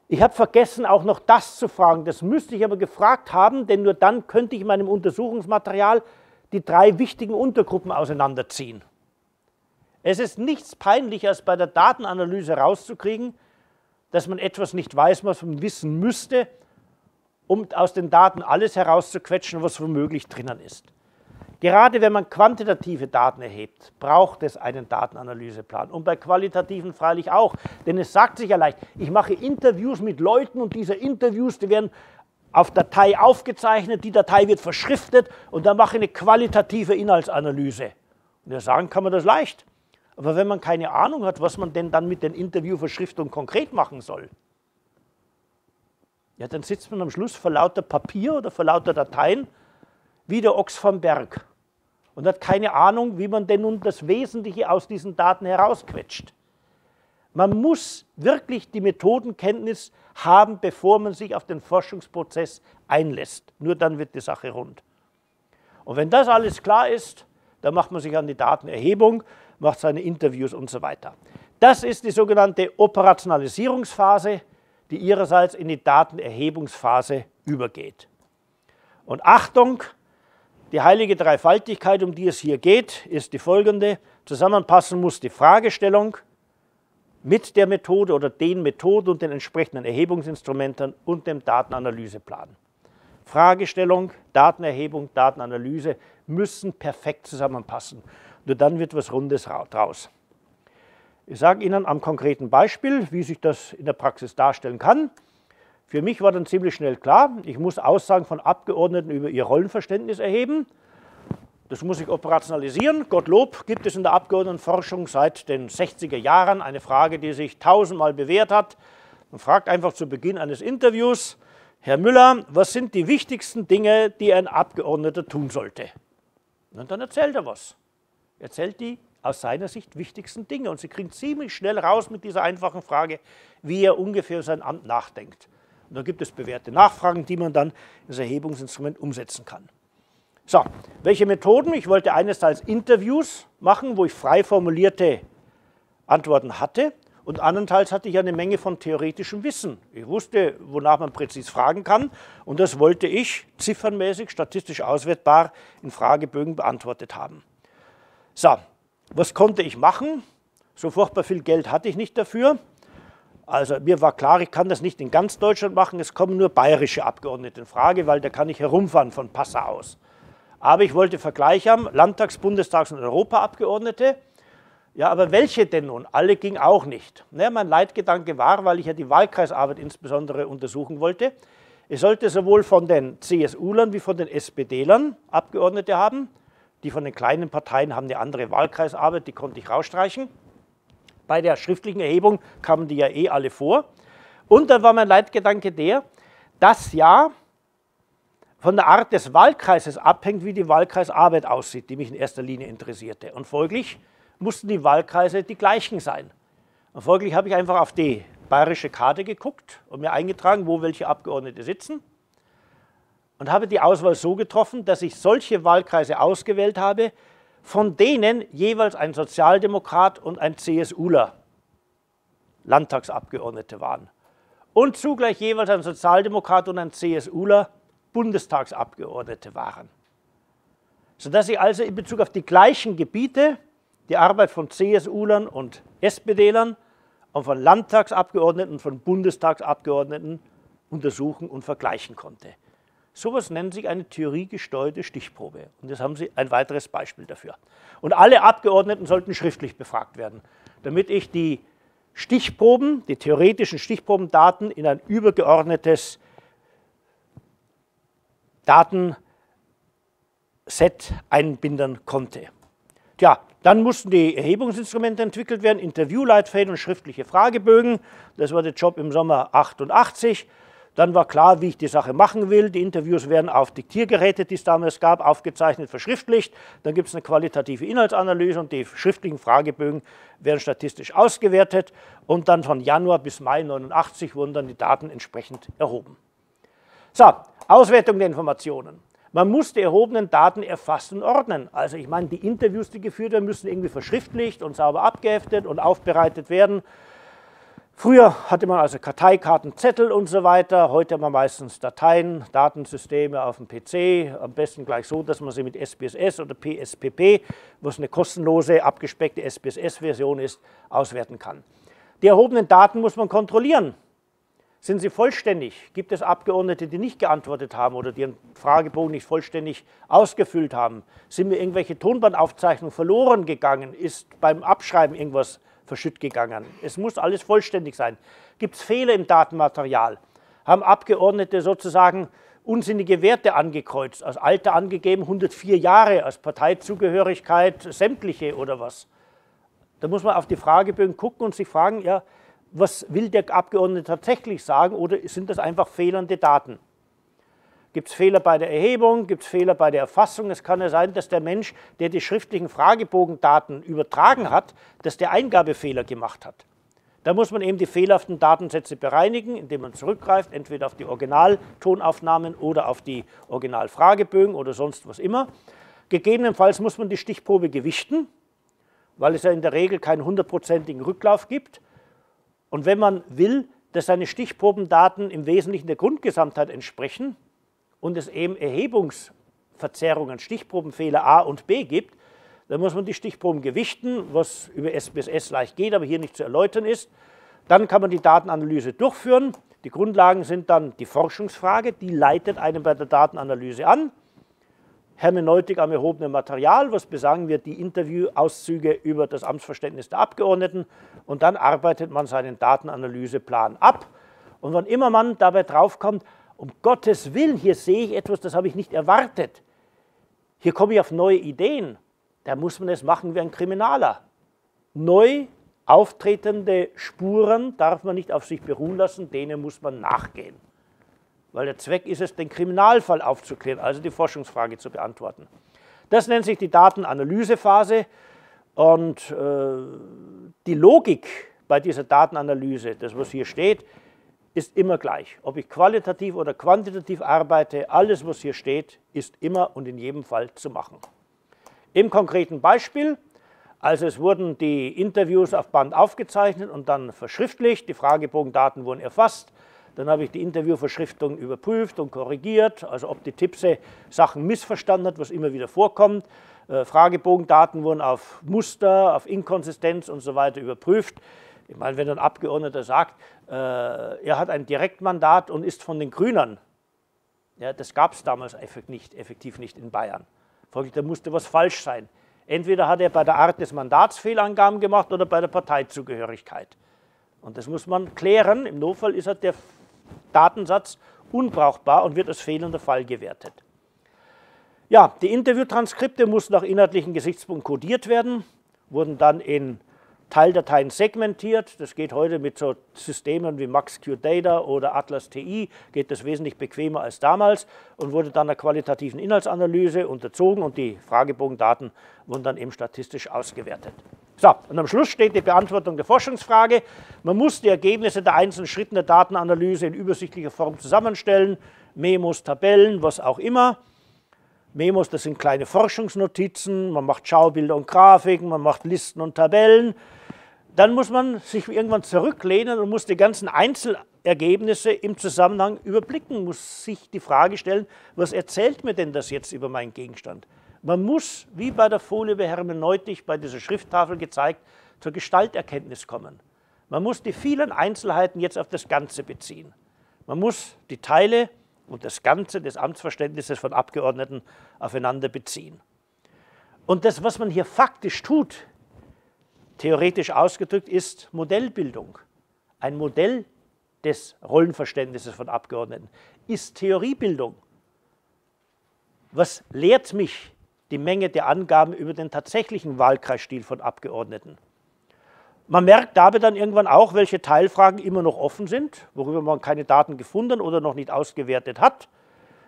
ich habe vergessen, auch noch das zu fragen. Das müsste ich aber gefragt haben, denn nur dann könnte ich in meinem Untersuchungsmaterial die drei wichtigen Untergruppen auseinanderziehen. Es ist nichts peinlicher, als bei der Datenanalyse rauszukriegen, dass man etwas nicht weiß, was man wissen müsste, um aus den Daten alles herauszuquetschen, was womöglich drinnen ist. Gerade wenn man quantitative Daten erhebt, braucht es einen Datenanalyseplan. Und bei qualitativen freilich auch. Denn es sagt sich ja leicht, ich mache Interviews mit Leuten und diese Interviews, die werden auf Datei aufgezeichnet, die Datei wird verschriftet und dann mache ich eine qualitative Inhaltsanalyse. Und ja, sagen kann man das leicht. Aber wenn man keine Ahnung hat, was man denn dann mit den Interviewverschriftungen konkret machen soll, ja, dann sitzt man am Schluss vor lauter Papier oder vor lauter Dateien wie der Ochs vom Berg und hat keine Ahnung, wie man denn nun das Wesentliche aus diesen Daten herausquetscht. Man muss wirklich die Methodenkenntnis haben, bevor man sich auf den Forschungsprozess einlässt. Nur dann wird die Sache rund. Und wenn das alles klar ist, dann macht man sich an die Datenerhebung, macht seine Interviews und so weiter. Das ist die sogenannte Operationalisierungsphase, die ihrerseits in die Datenerhebungsphase übergeht. Und Achtung, die heilige Dreifaltigkeit, um die es hier geht, ist die folgende. Zusammenpassen muss die Fragestellung mit der Methode oder den Methoden und den entsprechenden Erhebungsinstrumenten und dem Datenanalyseplan. Fragestellung, Datenerhebung, Datenanalyse müssen perfekt zusammenpassen. Nur dann wird was Rundes raus. Ich sage Ihnen am konkreten Beispiel, wie sich das in der Praxis darstellen kann. Für mich war dann ziemlich schnell klar, ich muss Aussagen von Abgeordneten über ihr Rollenverständnis erheben. Das muss ich operationalisieren. Gottlob gibt es in der Abgeordnetenforschung seit den 60er Jahren eine Frage, die sich tausendmal bewährt hat. Man fragt einfach zu Beginn eines Interviews, Herr Müller, was sind die wichtigsten Dinge, die ein Abgeordneter tun sollte? Und dann erzählt er was. Er erzählt die aus seiner Sicht wichtigsten Dinge. Und Sie kriegen ziemlich schnell raus mit dieser einfachen Frage, wie er ungefähr über sein Amt nachdenkt. Und da gibt es bewährte Nachfragen, die man dann ins Erhebungsinstrument umsetzen kann. So, welche Methoden? Ich wollte einerseits Interviews machen, wo ich frei formulierte Antworten hatte und andernteils hatte ich eine Menge von theoretischem Wissen. Ich wusste, wonach man präzis fragen kann und das wollte ich ziffernmäßig, statistisch auswertbar in Fragebögen beantwortet haben. So, was konnte ich machen? So furchtbar viel Geld hatte ich nicht dafür. Also mir war klar, ich kann das nicht in ganz Deutschland machen, es kommen nur bayerische Abgeordnete in Frage, weil da kann ich herumfahren von Passau aus. Aber ich wollte Vergleich haben, Landtags-, Bundestags- und Europaabgeordnete. Ja, aber welche denn nun? Alle ging auch nicht. Naja, mein Leitgedanke war, weil ich ja die Wahlkreisarbeit insbesondere untersuchen wollte, ich sollte sowohl von den CSU-Lern wie von den SPD-Lern Abgeordnete haben. Die von den kleinen Parteien haben eine andere Wahlkreisarbeit, die konnte ich rausstreichen. Bei der schriftlichen Erhebung kamen die ja eh alle vor. Und dann war mein Leitgedanke der, dass ja von der Art des Wahlkreises abhängt, wie die Wahlkreisarbeit aussieht, die mich in erster Linie interessierte. Und folglich mussten die Wahlkreise die gleichen sein. Und folglich habe ich einfach auf die bayerische Karte geguckt und mir eingetragen, wo welche Abgeordnete sitzen. Und habe die Auswahl so getroffen, dass ich solche Wahlkreise ausgewählt habe, von denen jeweils ein Sozialdemokrat und ein CSUler Landtagsabgeordnete waren. Und zugleich jeweils ein Sozialdemokrat und ein CSUler Bundestagsabgeordnete waren. Sodass ich also in Bezug auf die gleichen Gebiete die Arbeit von CSUlern und SPD-Lern und von Landtagsabgeordneten und von Bundestagsabgeordneten untersuchen und vergleichen konnte. Sowas nennt sich eine theoriegesteuerte Stichprobe. Und jetzt haben Sie ein weiteres Beispiel dafür. Und alle Abgeordneten sollten schriftlich befragt werden, damit ich die Stichproben, die theoretischen Stichprobendaten in ein übergeordnetes Datenset einbinden konnte. Tja, dann mussten die Erhebungsinstrumente entwickelt werden, Interviewleitfäden und schriftliche Fragebögen. Das war der Job im Sommer 88. Dann war klar, wie ich die Sache machen will. Die Interviews werden auf Diktiergeräte, die es damals gab, aufgezeichnet, verschriftlicht. Dann gibt es eine qualitative Inhaltsanalyse und die schriftlichen Fragebögen werden statistisch ausgewertet. Und dann von Januar bis Mai 89 wurden dann die Daten entsprechend erhoben. So, Auswertung der Informationen. Man muss die erhobenen Daten erfassen und ordnen. Also ich meine, die Interviews, die geführt werden, müssen irgendwie verschriftlicht und sauber abgeheftet und aufbereitet werden. Früher hatte man also Karteikarten, Zettel und so weiter. Heute haben wir meistens Dateien, Datensysteme auf dem PC. Am besten gleich so, dass man sie mit SPSS oder PSPP, was eine kostenlose, abgespeckte SPSS-Version ist, auswerten kann. Die erhobenen Daten muss man kontrollieren. Sind sie vollständig? Gibt es Abgeordnete, die nicht geantwortet haben oder die ihren Fragebogen nicht vollständig ausgefüllt haben? Sind mir irgendwelche Tonbandaufzeichnungen verloren gegangen? Ist beim Abschreiben irgendwas verschütt gegangen? Es muss alles vollständig sein. Gibt es Fehler im Datenmaterial? Haben Abgeordnete sozusagen unsinnige Werte angekreuzt? Als Alter angegeben 104 Jahre, als Parteizugehörigkeit sämtliche oder was? Da muss man auf die Fragebögen gucken und sich fragen, ja, was will der Abgeordnete tatsächlich sagen oder sind das einfach fehlende Daten? Gibt es Fehler bei der Erhebung? Gibt es Fehler bei der Erfassung? Es kann ja sein, dass der Mensch, der die schriftlichen Fragebogendaten übertragen hat, dass der Eingabefehler gemacht hat. Da muss man eben die fehlerhaften Datensätze bereinigen, indem man zurückgreift, entweder auf die Originaltonaufnahmen oder auf die Originalfragebögen oder sonst was immer. Gegebenenfalls muss man die Stichprobe gewichten, weil es ja in der Regel keinen 100-prozentigen Rücklauf gibt. Und wenn man will, dass seine Stichprobendaten im Wesentlichen der Grundgesamtheit entsprechen und es eben Erhebungsverzerrungen, Stichprobenfehler A und B gibt, dann muss man die Stichproben gewichten, was über SPSS leicht geht, aber hier nicht zu erläutern ist. Dann kann man die Datenanalyse durchführen. Die Grundlagen sind dann die Forschungsfrage, die leitet einen bei der Datenanalyse an. Hermeneutik am erhobenen Material, was besagen wir, die Interviewauszüge über das Amtsverständnis der Abgeordneten und dann arbeitet man seinen Datenanalyseplan ab und wann immer man dabei draufkommt, um Gottes Willen, hier sehe ich etwas, das habe ich nicht erwartet, hier komme ich auf neue Ideen, da muss man es machen wie ein Kriminaler. Neu auftretende Spuren darf man nicht auf sich beruhen lassen, denen muss man nachgehen. Weil der Zweck ist es, den Kriminalfall aufzuklären, also die Forschungsfrage zu beantworten. Das nennt sich die Datenanalysephase und die Logik bei dieser Datenanalyse, das was hier steht, ist immer gleich. Ob ich qualitativ oder quantitativ arbeite, alles was hier steht, ist immer und in jedem Fall zu machen. Im konkreten Beispiel, also es wurden die Interviews auf Band aufgezeichnet und dann verschriftlicht, die Fragebogendaten wurden erfasst. Dann habe ich die Interviewverschriftung überprüft und korrigiert, also ob die Tipse Sachen missverstanden hat, was immer wieder vorkommt. Fragebogendaten wurden auf Muster, auf Inkonsistenz und so weiter überprüft. Ich meine, wenn ein Abgeordneter sagt, er hat ein Direktmandat und ist von den Grünen, ja, das gab es damals effektiv nicht in Bayern. Folglich, da musste was falsch sein. Entweder hat er bei der Art des Mandats Fehlangaben gemacht oder bei der Parteizugehörigkeit. Und das muss man klären. Im Notfall ist halt der Datensatz unbrauchbar und wird als fehlender Fall gewertet. Ja, die Interviewtranskripte mussten nach inhaltlichen Gesichtspunkten kodiert werden, wurden dann in Teildateien segmentiert. Das geht heute mit so Systemen wie MaxQData oder Atlas TI, geht das wesentlich bequemer als damals und wurde dann einer qualitativen Inhaltsanalyse unterzogen und die Fragebogendaten wurden dann eben statistisch ausgewertet. So, und am Schluss steht die Beantwortung der Forschungsfrage. Man muss die Ergebnisse der einzelnen Schritte der Datenanalyse in übersichtlicher Form zusammenstellen, Memos, Tabellen, was auch immer. Memos, das sind kleine Forschungsnotizen, man macht Schaubilder und Grafiken, man macht Listen und Tabellen. Dann muss man sich irgendwann zurücklehnen und muss die ganzen Einzelergebnisse im Zusammenhang überblicken, muss sich die Frage stellen, was erzählt mir denn das jetzt über meinen Gegenstand? Man muss, wie bei der Folie bei Hermeneutik, bei dieser Schrifttafel gezeigt, zur Gestalterkenntnis kommen. Man muss die vielen Einzelheiten jetzt auf das Ganze beziehen. Man muss die Teile und das Ganze des Amtsverständnisses von Abgeordneten aufeinander beziehen. Und das, was man hier faktisch tut, theoretisch ausgedrückt, ist Modellbildung. Ein Modell des Rollenverständnisses von Abgeordneten ist Theoriebildung. Was lehrt mich die Menge der Angaben über den tatsächlichen Wahlkreisstil von Abgeordneten? Man merkt dabei dann irgendwann auch, welche Teilfragen immer noch offen sind, worüber man keine Daten gefunden oder noch nicht ausgewertet hat.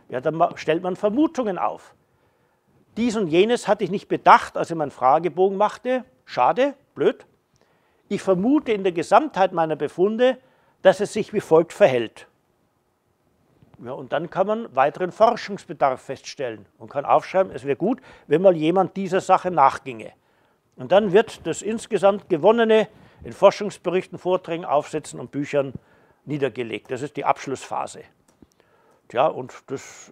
Ja, dann stellt man Vermutungen auf. Dies und jenes hatte ich nicht bedacht, als ich meinen Fragebogen machte. Schade, blöd. Ich vermute in der Gesamtheit meiner Befunde, dass es sich wie folgt verhält. Ja, und dann kann man weiteren Forschungsbedarf feststellen und kann aufschreiben, es wäre gut, wenn mal jemand dieser Sache nachginge. Und dann wird das insgesamt Gewonnene in Forschungsberichten, Vorträgen, Aufsätzen und Büchern niedergelegt. Das ist die Abschlussphase. Tja, und das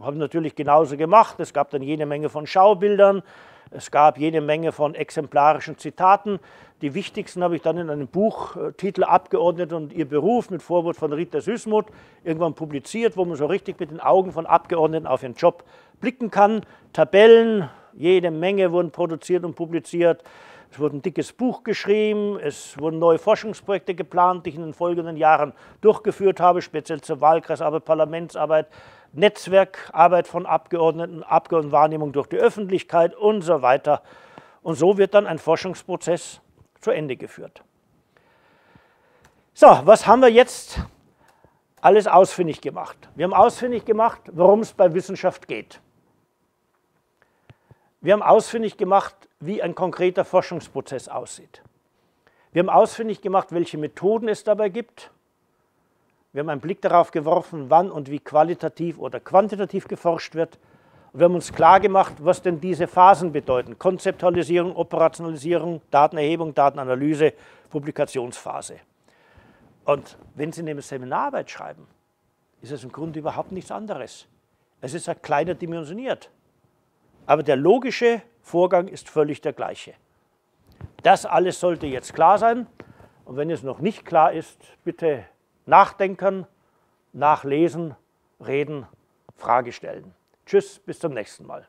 haben wir natürlich genauso gemacht. Es gab dann jede Menge von Schaubildern, es gab jede Menge von exemplarischen Zitaten. Die wichtigsten habe ich dann in einem Buch, Titel Abgeordnete und ihr Beruf, mit Vorwort von Rita Süssmuth, irgendwann publiziert, wo man so richtig mit den Augen von Abgeordneten auf ihren Job blicken kann. Tabellen, jede Menge wurden produziert und publiziert. Es wurde ein dickes Buch geschrieben, es wurden neue Forschungsprojekte geplant, die ich in den folgenden Jahren durchgeführt habe, speziell zur Wahlkreisarbeit, Parlamentsarbeit, Netzwerkarbeit von Abgeordneten, Abgeordnetenwahrnehmung durch die Öffentlichkeit und so weiter. Und so wird dann ein Forschungsprozess zu Ende geführt. So, was haben wir jetzt alles ausfindig gemacht? Wir haben ausfindig gemacht, worum es bei Wissenschaft geht. Wir haben ausfindig gemacht, wie ein konkreter Forschungsprozess aussieht. Wir haben ausfindig gemacht, welche Methoden es dabei gibt. Wir haben einen Blick darauf geworfen, wann und wie qualitativ oder quantitativ geforscht wird. Und wir haben uns klar gemacht, was denn diese Phasen bedeuten. Konzeptualisierung, Operationalisierung, Datenerhebung, Datenanalyse, Publikationsphase. Und wenn Sie eine Seminararbeit schreiben, ist es im Grunde überhaupt nichts anderes. Es ist halt kleiner dimensioniert. Aber der logische Vorgang ist völlig der gleiche. Das alles sollte jetzt klar sein. Und wenn es noch nicht klar ist, bitte nachdenken, nachlesen, reden, Frage stellen. Tschüss, bis zum nächsten Mal.